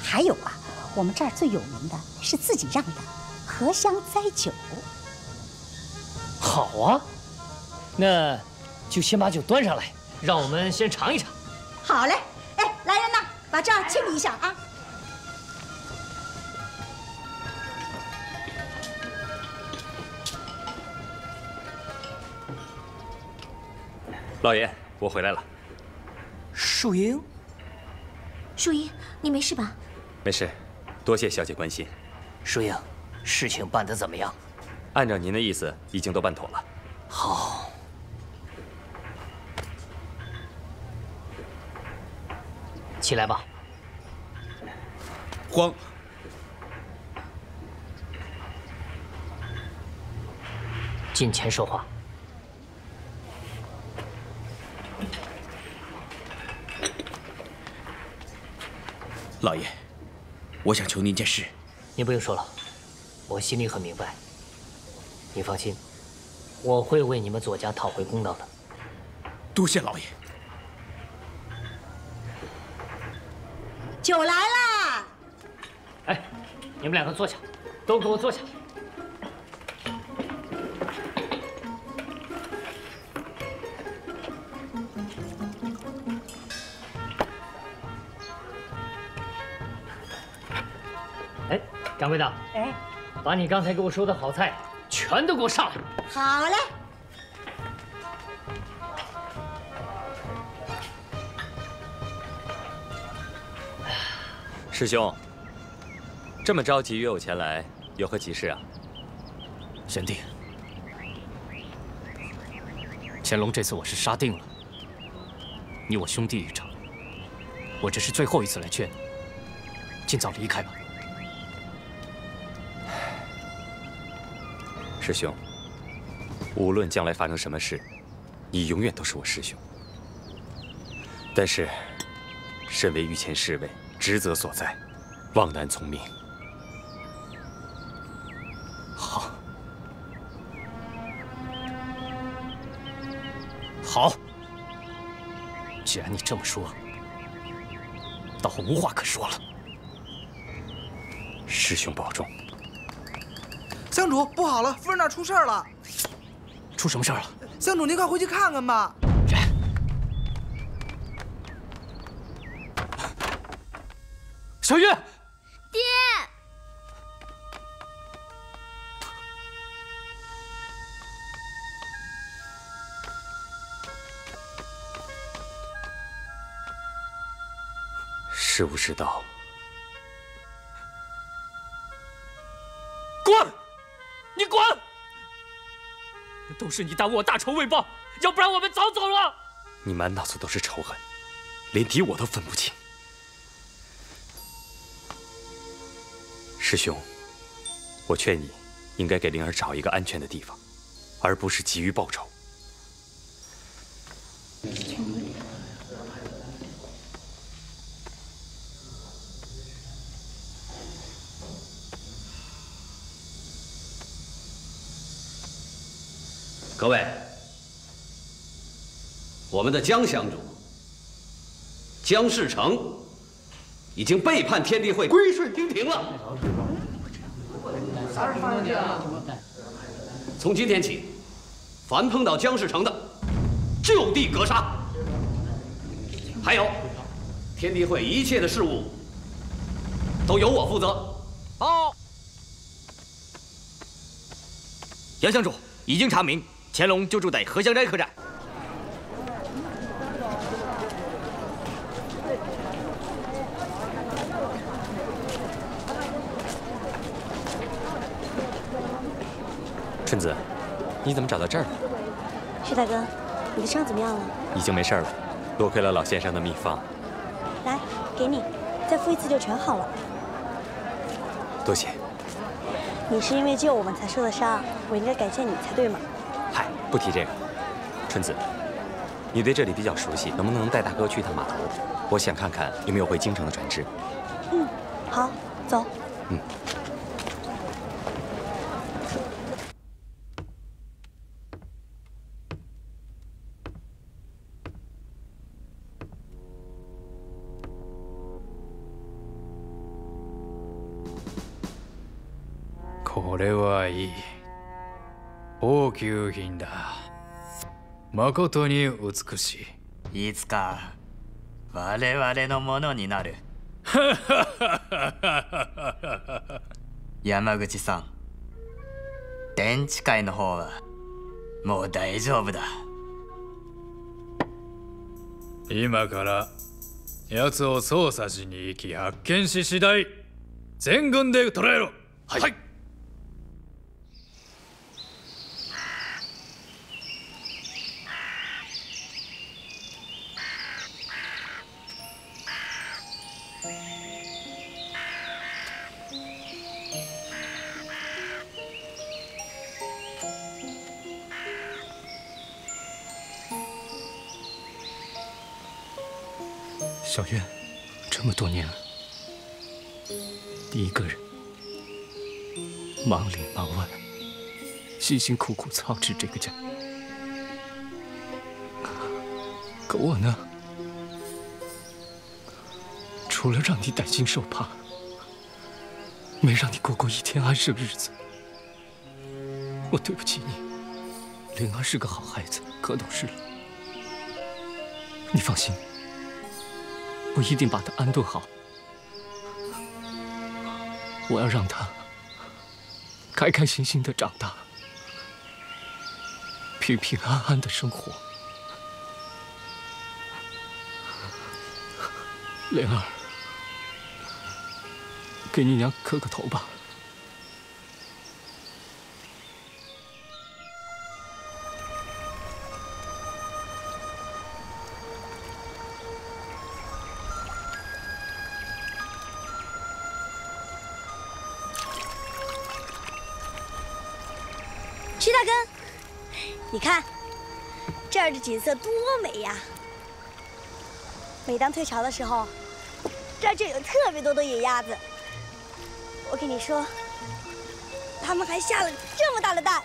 还有啊，我们这儿最有名的是自己酿的荷香斋酒。好啊，那就先把酒端上来，让我们先尝一尝。好嘞，哎，来人呐，把这儿清理一下啊。 老爷，我回来了。树英，树英，你没事吧？没事，多谢小姐关心。树英，事情办得怎么样？按照您的意思，已经都办妥了。好。起来吧。慌。 近前说话。 老爷，我想求您一件事。您不用说了，我心里很明白。你放心，我会为你们左家讨回公道的。多谢老爷。酒来了。哎，你们两个坐下，都给我坐下。掌柜的，哎，把你刚才给我说的好菜全都给我上来。好嘞。师兄，这么着急约我前来，有何急事啊？贤弟，乾隆这次我是杀定了，你我兄弟一场，我这是最后一次来劝你，尽早离开吧。 师兄，无论将来发生什么事，你永远都是我师兄。但是，身为御前侍卫，职责所在，望难从命。好，好。既然你这么说，倒无话可说了。师兄保重。 香主，不好了，夫人那儿出事儿了。出什么事儿了？香主，您快回去看看吧。小玉，爹，失无失道。 都是你耽误我大仇未报，要不然我们早走了。你满脑子都是仇恨，连敌我都分不清。师兄，我劝你应该给灵儿找一个安全的地方，而不是急于报仇。各位，我们的江乡主江世成已经背叛天地会，归顺厅庭了。从今天起，凡碰到江世成的，就地格杀。还有，天地会一切的事务都由我负责。哦，杨乡主已经查明。 乾隆就住在荷香斋客栈。春子，你怎么找到这儿了？徐大哥，你的伤怎么样了？已经没事了，多亏了老先生的秘方。来，给你，再敷一次就全好了。多谢。你是因为救我们才受的伤，我应该感谢你才对嘛。嗨，不提这个。春子，你对这里比较熟悉，能不能带大哥去趟码头？我想看看有没有回京城的船只。嗯，好，走。嗯。 これはいい高級品だ。まことに美しい。いつか我々のものになる。山口さん、電池界の方はもう大丈夫だ。今から奴を捜査しに行き、発見し次第全軍で捕らえろ。はい、はい。 小渊，这么多年了，你一个人忙里忙外，辛辛苦苦操持这个家，可我呢，除了让你担心受怕，没让你过过一天安生日子。我对不起你，灵儿是个好孩子，可懂事了。你放心。 我一定把他安顿好。我要让他开开心心的长大，平平安安的生活。莲儿，给你娘磕个头吧。你看，这儿的景色多美呀！每当退潮的时候，这儿就有特别多的野鸭子。我跟你说，它们还下了这么大的蛋，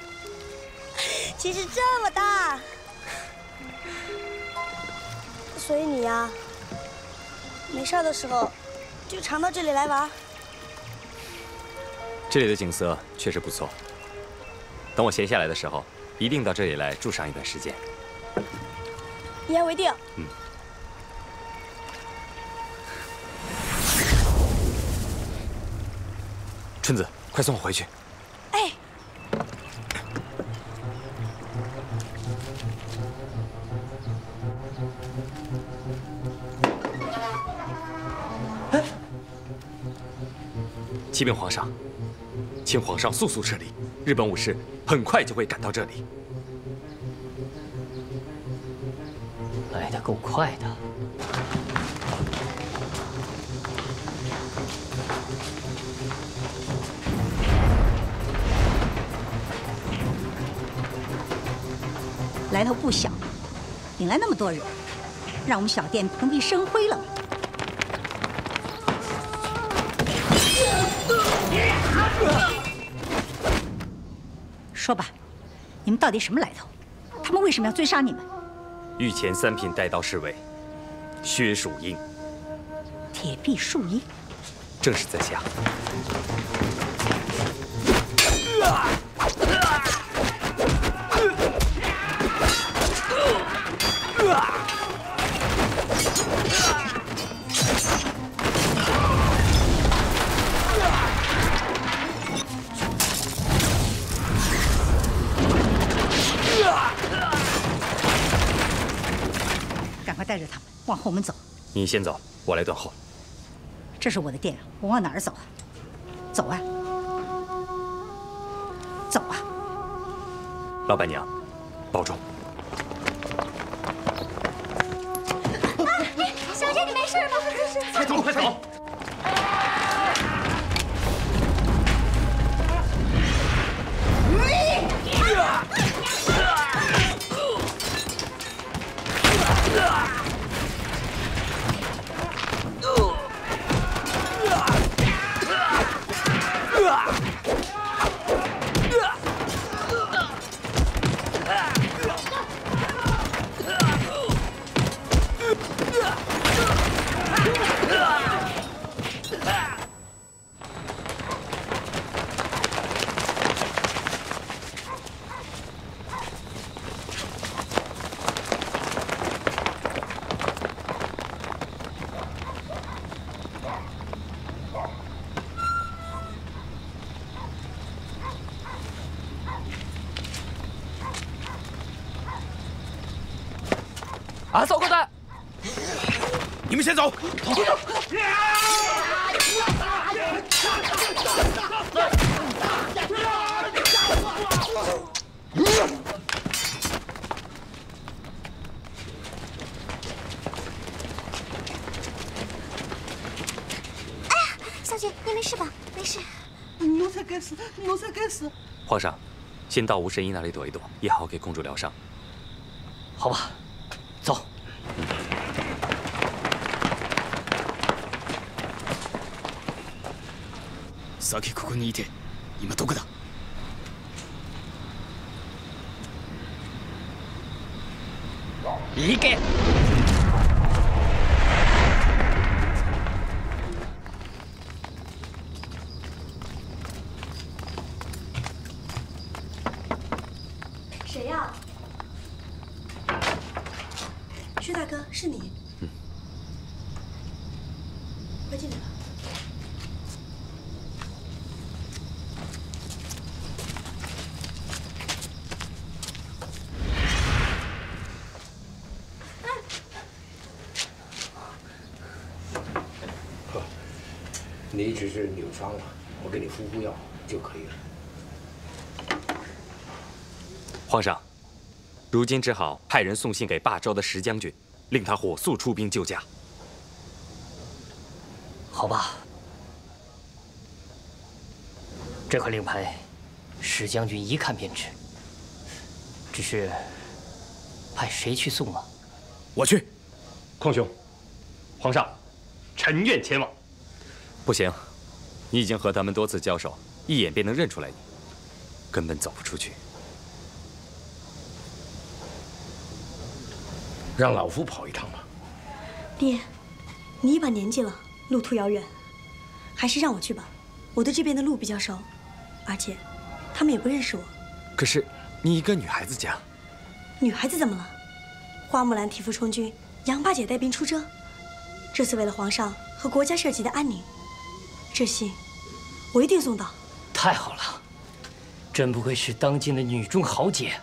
其实这么大。所以你呀，没事的时候就常到这里来玩。这里的景色确实不错。等我闲下来的时候。 一定到这里来住上一段时间。一言为定。嗯。春子，快送我回去。哎。哎。启禀皇上，请皇上速速撤离。 日本武士很快就会赶到这里，来得够快的。来头不小，引来那么多人，让我们小店蓬荜生辉了。 说吧，你们到底什么来头？他们为什么要追杀你们？御前三品带刀侍卫薛树英，铁臂树英，正是在下。带着他们往后门走。你先走，我来断后。这是我的店，我往哪儿走啊？走啊，走啊！老板娘，保重。快走，快走！ 啊，走，快走！你们先走，走，快走！哎呀，小姐，你没事吧？没事。奴才该死，奴才该死！皇上，先到吴神医那里躲一躲，也好给公主疗伤。好吧。 走。さっきここにいて、今どこだ？行け。谁呀？ 徐大哥，是你。嗯，快进来吧。呵，你只是扭伤了，我给你敷敷药就可以了。皇上。 如今只好派人送信给霸州的石将军，令他火速出兵救驾。好吧，这块令牌，石将军一看便知。只是，派谁去送啊？我去。匡兄，皇上，臣愿前往。不行，你已经和他们多次交手，一眼便能认出来你，根本走不出去。 让老夫跑一趟吧。爹，你一把年纪了，路途遥远，还是让我去吧。我对这边的路比较熟，而且他们也不认识我。可是你一个女孩子家，女孩子怎么了？花木兰替父充军，杨八姐带兵出征，这次为了皇上和国家社稷的安宁，这信我一定送到。太好了，真不愧是当今的女中豪杰。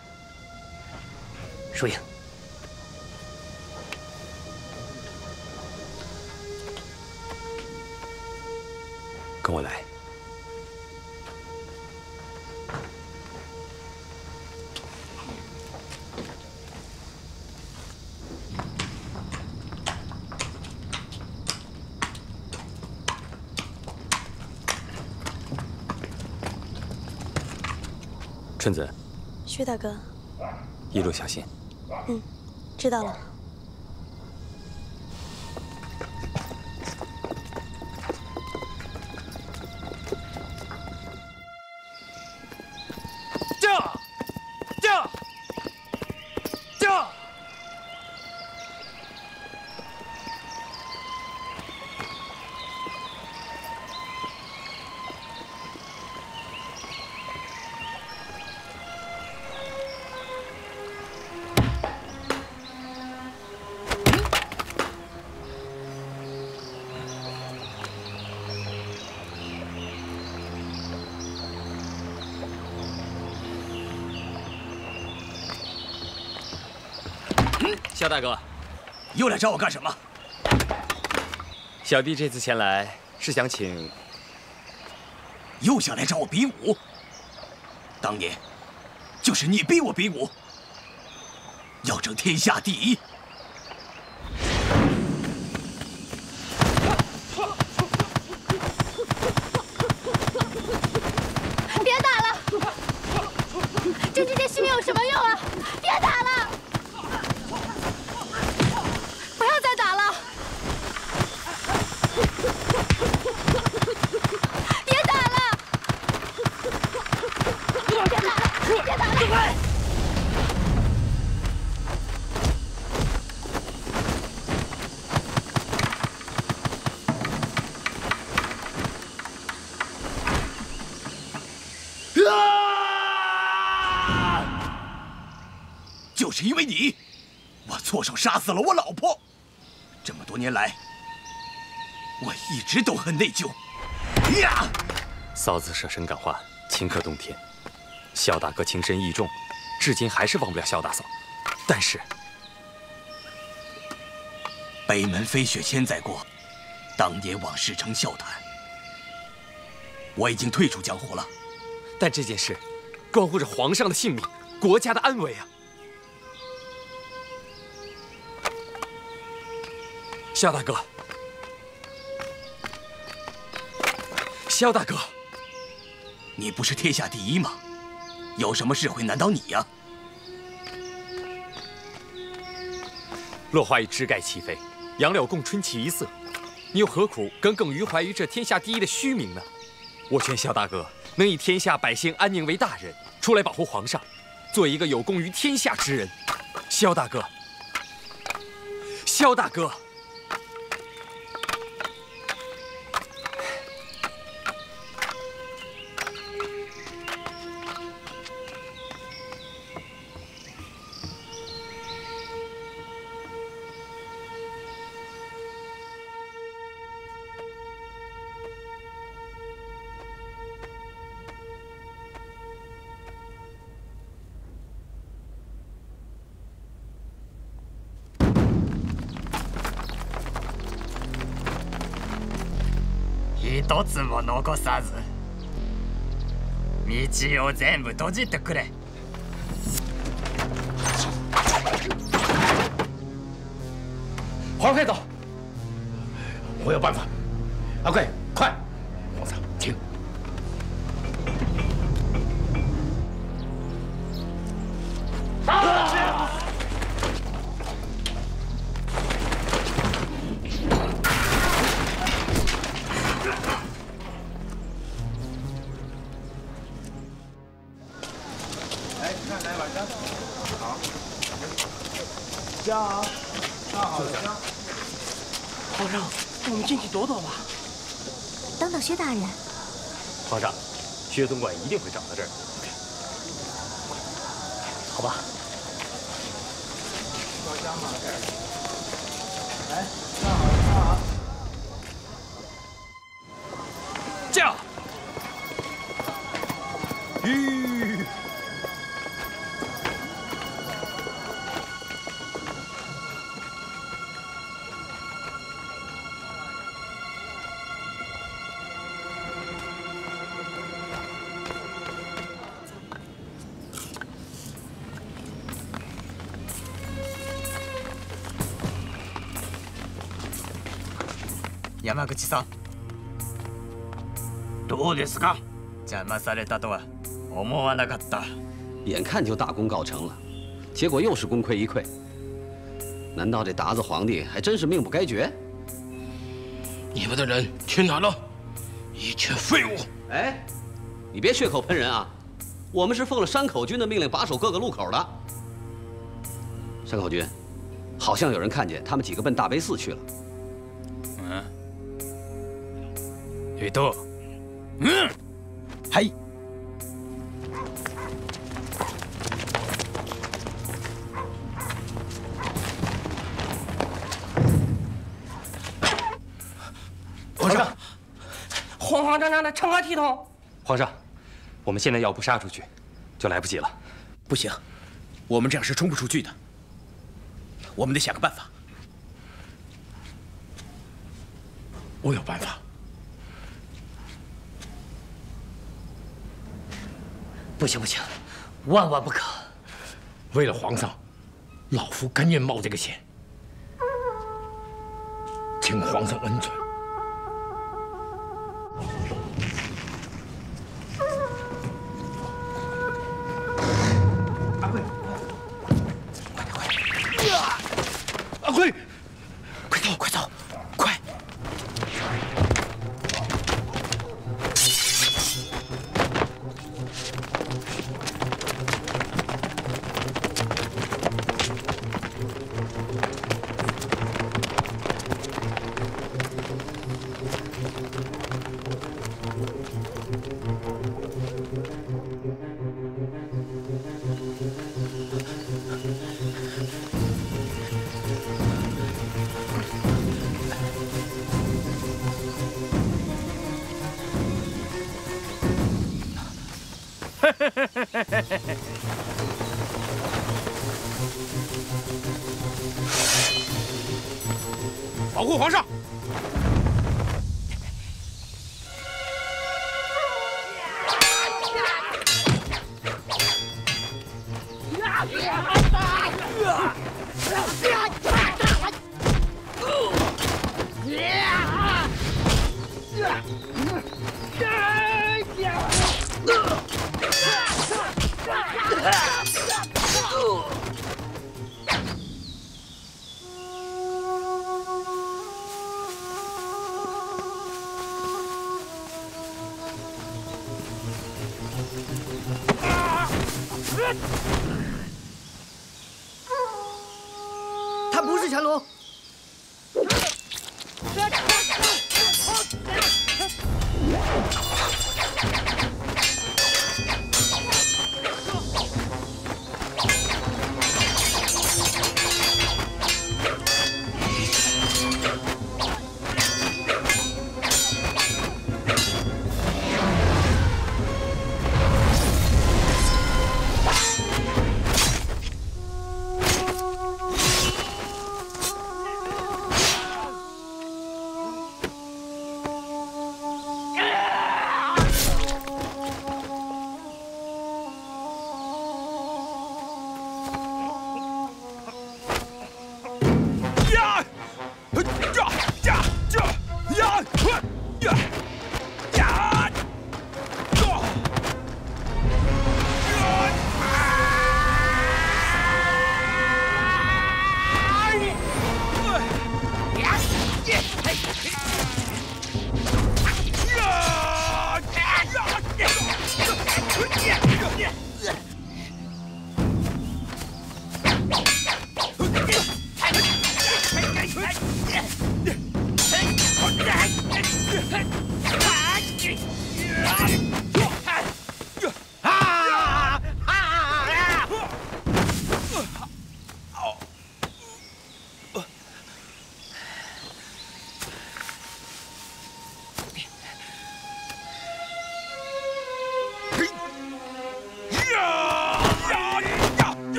淑英。 跟我来。春子，薛大哥，一路小心。嗯，知道了。 肖大哥，又来找我干什么？小弟这次前来是想请……又想来找我比武？当年就是你逼我比武，要争天下第一。有什么用啊！别打了，不要再打了，别打了，别打了，别打了！ 就是因为你，我错手杀死了我老婆。这么多年来，我一直都很内疚。呀！嫂子舍身感化，顷刻动天。肖大哥情深意重，至今还是忘不了肖大嫂。但是，北门飞雪千载过，当年往事成笑谈。我已经退出江湖了，但这件事关乎着皇上的性命，国家的安危啊！ 肖大哥，肖大哥，你不是天下第一吗？有什么事会难倒你呀？落花以枝盖齐飞，杨柳共春其一色。你又何苦耿耿于怀于这天下第一的虚名呢？我劝肖大哥能以天下百姓安宁为大人，出来保护皇上，做一个有功于天下之人。肖大哥，肖大哥。 一つも残さず道を全部閉じてくれ。黄飞走，我有办法。阿贵，快！皇上，请。打！ 家啊，家好家。皇上，我们进去躲躲吧。等等，薛大人。皇上，薛总管一定会找到这儿。好吧。到家嘛，来，家好家好。驾。吁。 山口さん、どうですか？邪魔されたとは思わなかった。眼看就大功告成了，结果又是功亏一篑。难道这鞑子皇帝还真是命不该绝？你们的人去哪了？一群废物！哎，你别血口喷人啊！我们是奉了山口军的命令把守各个路口的。山口军，好像有人看见他们几个奔大悲寺去了。 伊藤、はい。皇上，慌慌张张的成何体统？皇上，我们现在要不杀出去，就来不及了。不行，我们这样是冲不出去的。我们得想个办法。我有办法。 不行不行，万万不可！为了皇上，老夫甘愿冒这个险，请皇上恩准。阿贵，保护皇上。 他不是乾隆。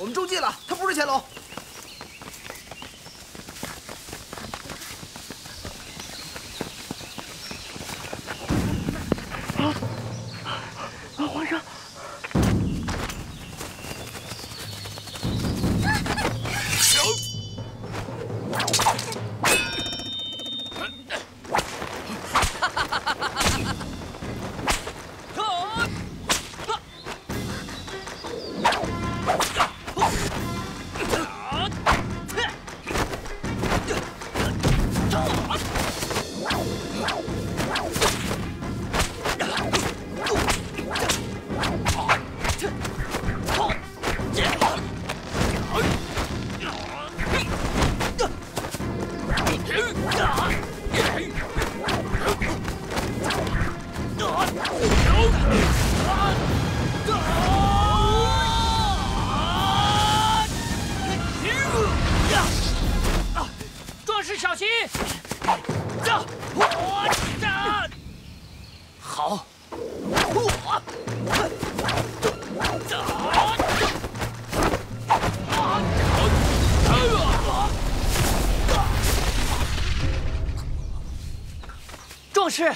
我们中计了，他不是乾隆。啊啊！皇上！走！ 小心！走！我走！好！我走！壮士！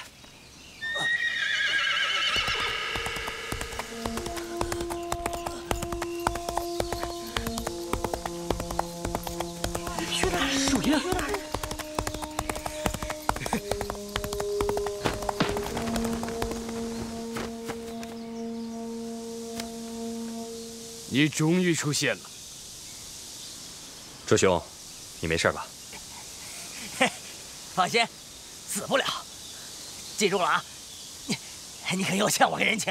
你终于出现了，周兄，你没事吧？嘿，放心，死不了。记住了啊，你可又欠我个人情。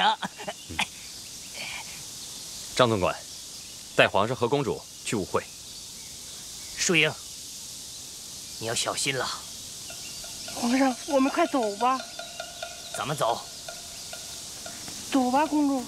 张总管，带皇上和公主去舞会。淑英，你要小心了。皇上，我们快走吧。咱们走。走吧，公主。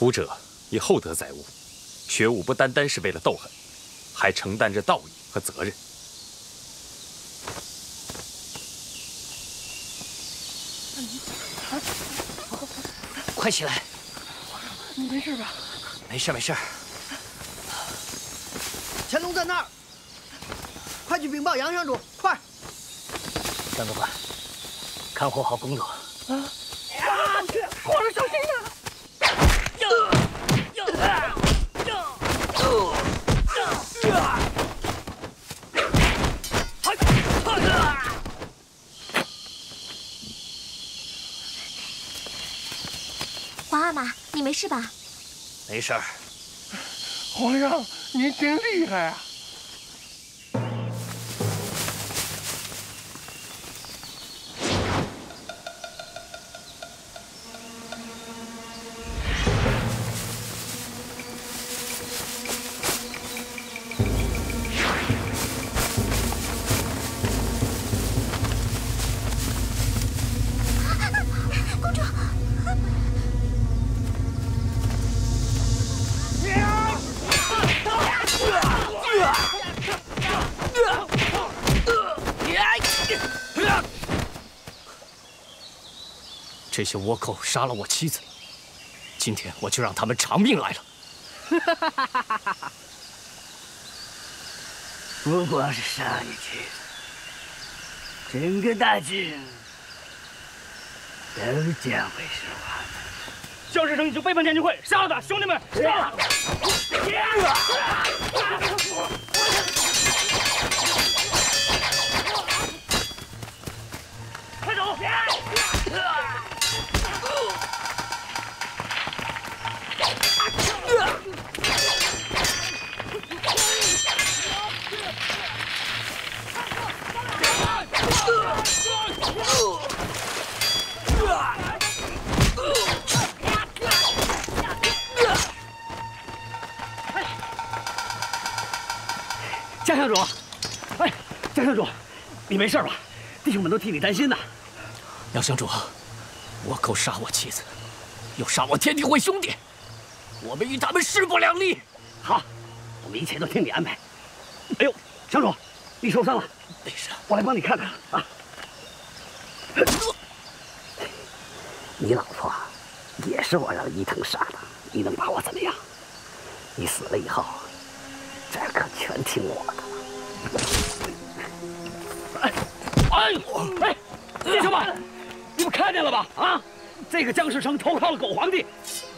武者以厚德载物，学武不单单是为了斗狠，还承担着道义和责任。快起来！你没事吧？没事没事。乾隆在那儿，快去禀报杨上主！快！张总管，看护好公主。啊！皇上小心呐！ 皇阿玛，你没事吧？没事儿。皇上，您真厉害啊！这些倭寇杀了我妻子，今天我就让他们偿命来了。不光是杀你妻子，整个大晋都将会是我的。萧世成，你就背叛天津会，杀了他！兄弟们，杀了！快走！ 江城主，哎，江城主，你没事吧？弟兄们都替你担心呢。杨城主，倭寇杀我妻子，又杀我天地会兄弟，我们与他们势不两立。好，我们一切都听你安排。哎呦，城主，你受伤了，没事，我来帮你看看啊。 你老婆也是我让伊藤杀的，你能把我怎么样？你死了以后，这可全听我的了。哎，哎呦，哎，弟兄们，看见了吧？啊，这个姜世成投靠了狗皇帝，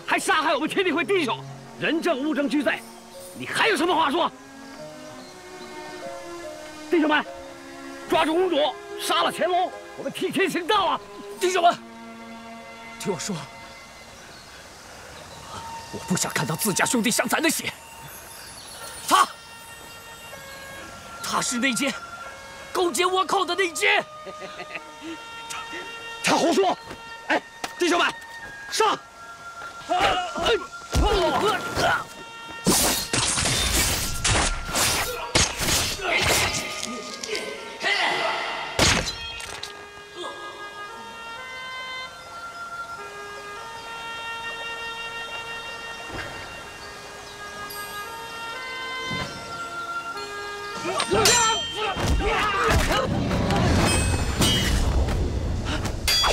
还杀害我们天地会弟兄，人证物证俱在，你还有什么话说？弟兄们，抓住公主，杀了乾隆，我们替天行道啊！弟兄们，听我说，我不想看到自家兄弟伤残的血。他是内奸，勾结倭寇的内奸。他胡说！哎，弟兄们，上！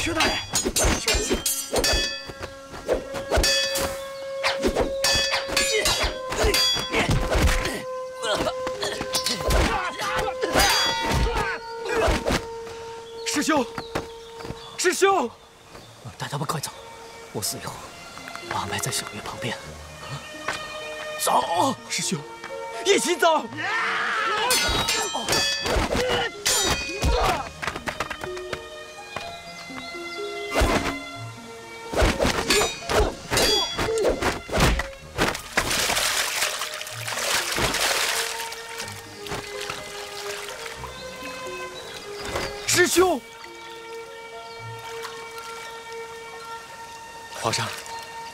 薛大人，师兄，师兄，带他们快走！我死以后，把埋在小院旁边。走，师兄，一起走。 师兄，皇上，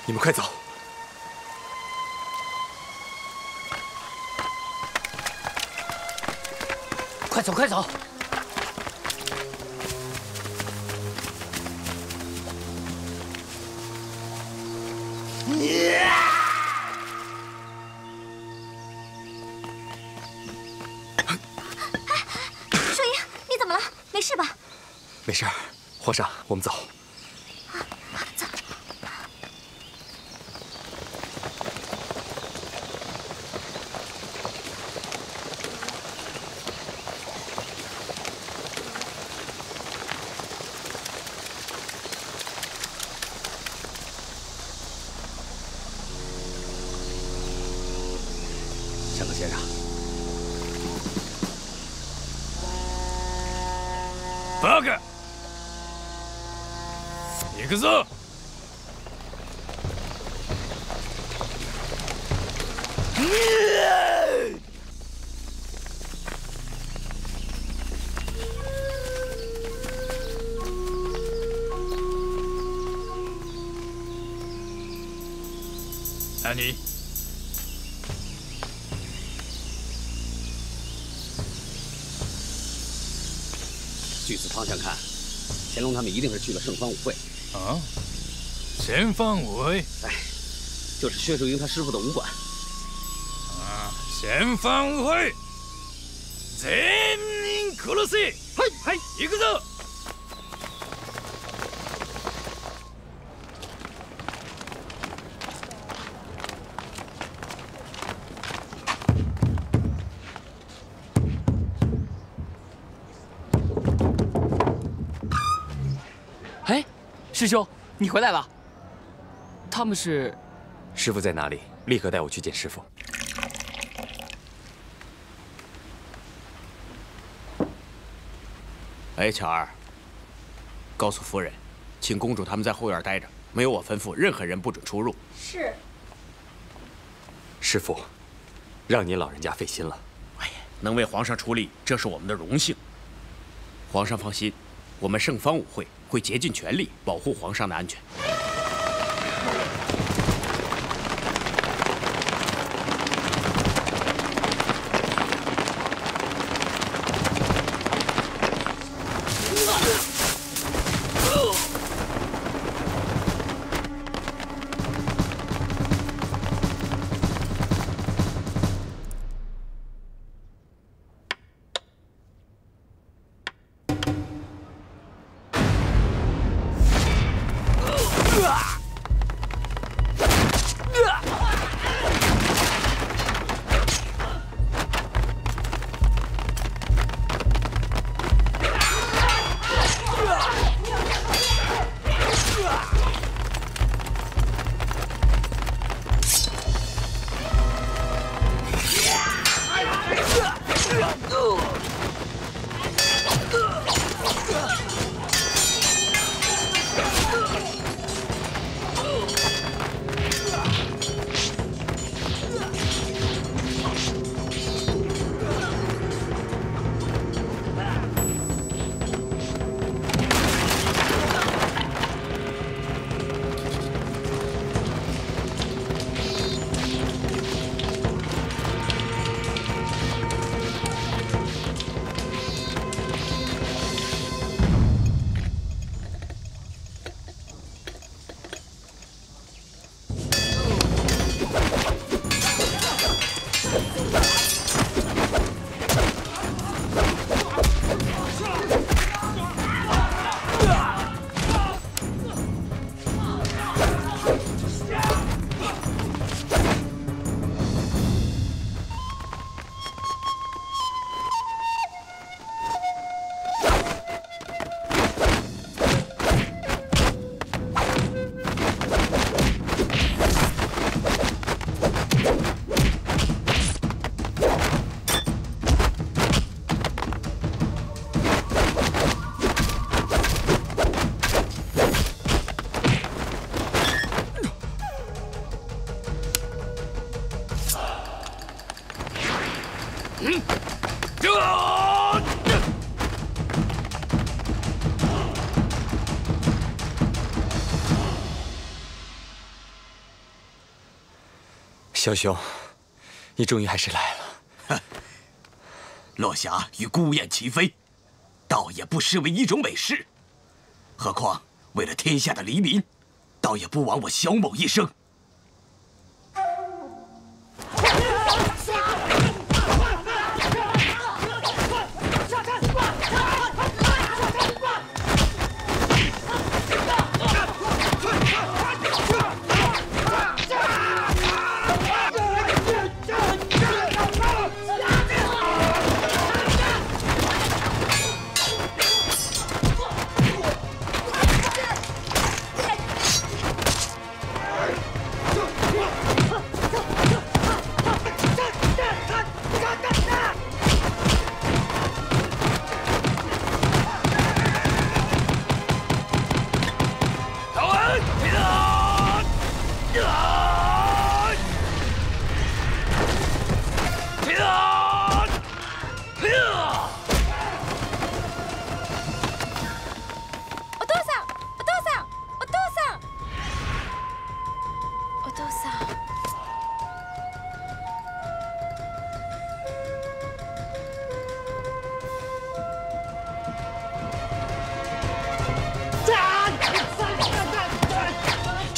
你们快走。 快走，快走！树英，你怎么了？没事吧？没事，皇上，我们走。 方向看，乾隆他们一定是去了盛芳舞会。啊，盛芳舞会，哎，就是薛树英他师傅的武馆。啊，盛芳舞会，全員殺せ！はいはい、行くぞ！ 师兄，你回来了。他们是，师傅在哪里？立刻带我去见师傅。哎，巧儿，告诉夫人，请公主他们在后院待着，没有我吩咐，任何人不准出入。是。师傅，让您老人家费心了。哎呀，能为皇上出力，这是我们的荣幸。皇上放心，我们盛芳舞会。 会竭尽全力保护皇上的安全。小熊，你终于还是来了。落霞与孤雁齐飞，倒也不失为一种美事。何况为了天下的黎民，倒也不枉我小某一生。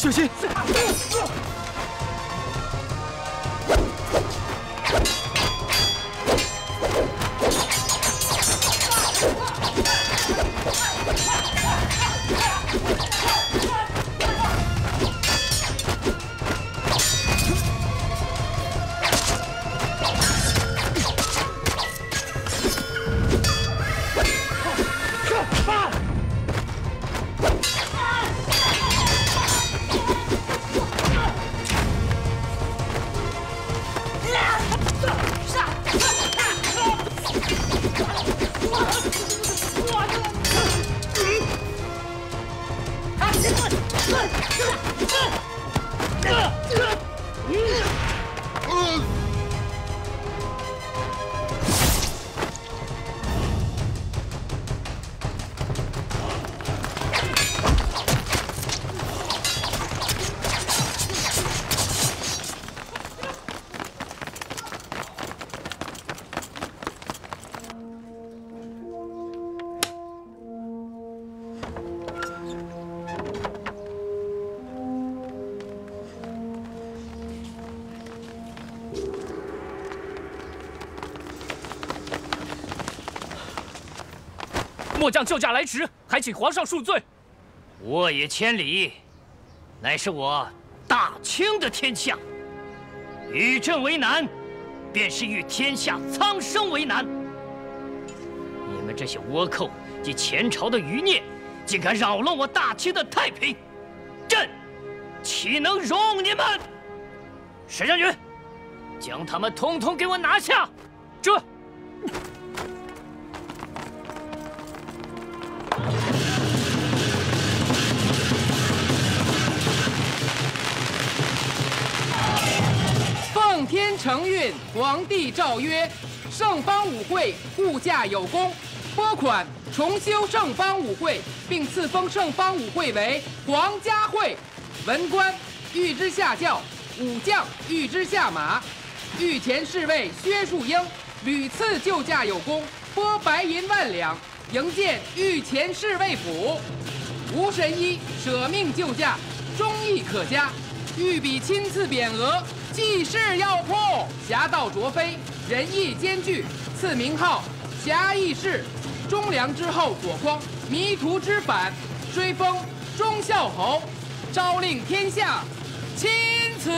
小心！末将救驾来迟，还请皇上恕罪。沃野千里，乃是我大清的天下。与朕为难，便是与天下苍生为难。你们这些倭寇及前朝的余孽，竟敢扰乱我大清的太平，朕岂能容你们？史将军，将他们统统给我拿下！这。 奉天承运，皇帝诏曰：圣方武会护驾有功，拨款重修圣方武会，并赐封圣方武会为皇家会。文官御之下轿，武将御之下马。御前侍卫薛树英屡次救驾有功，拨白银10000两。 营建御前侍卫府，吴神医舍命救驾，忠义可嘉。御笔亲赐匾额，济世药铺，侠盗卓非，仁义兼具。赐名号侠义士，忠良之后果匡，迷途知返，追封忠孝侯，诏令天下，钦此。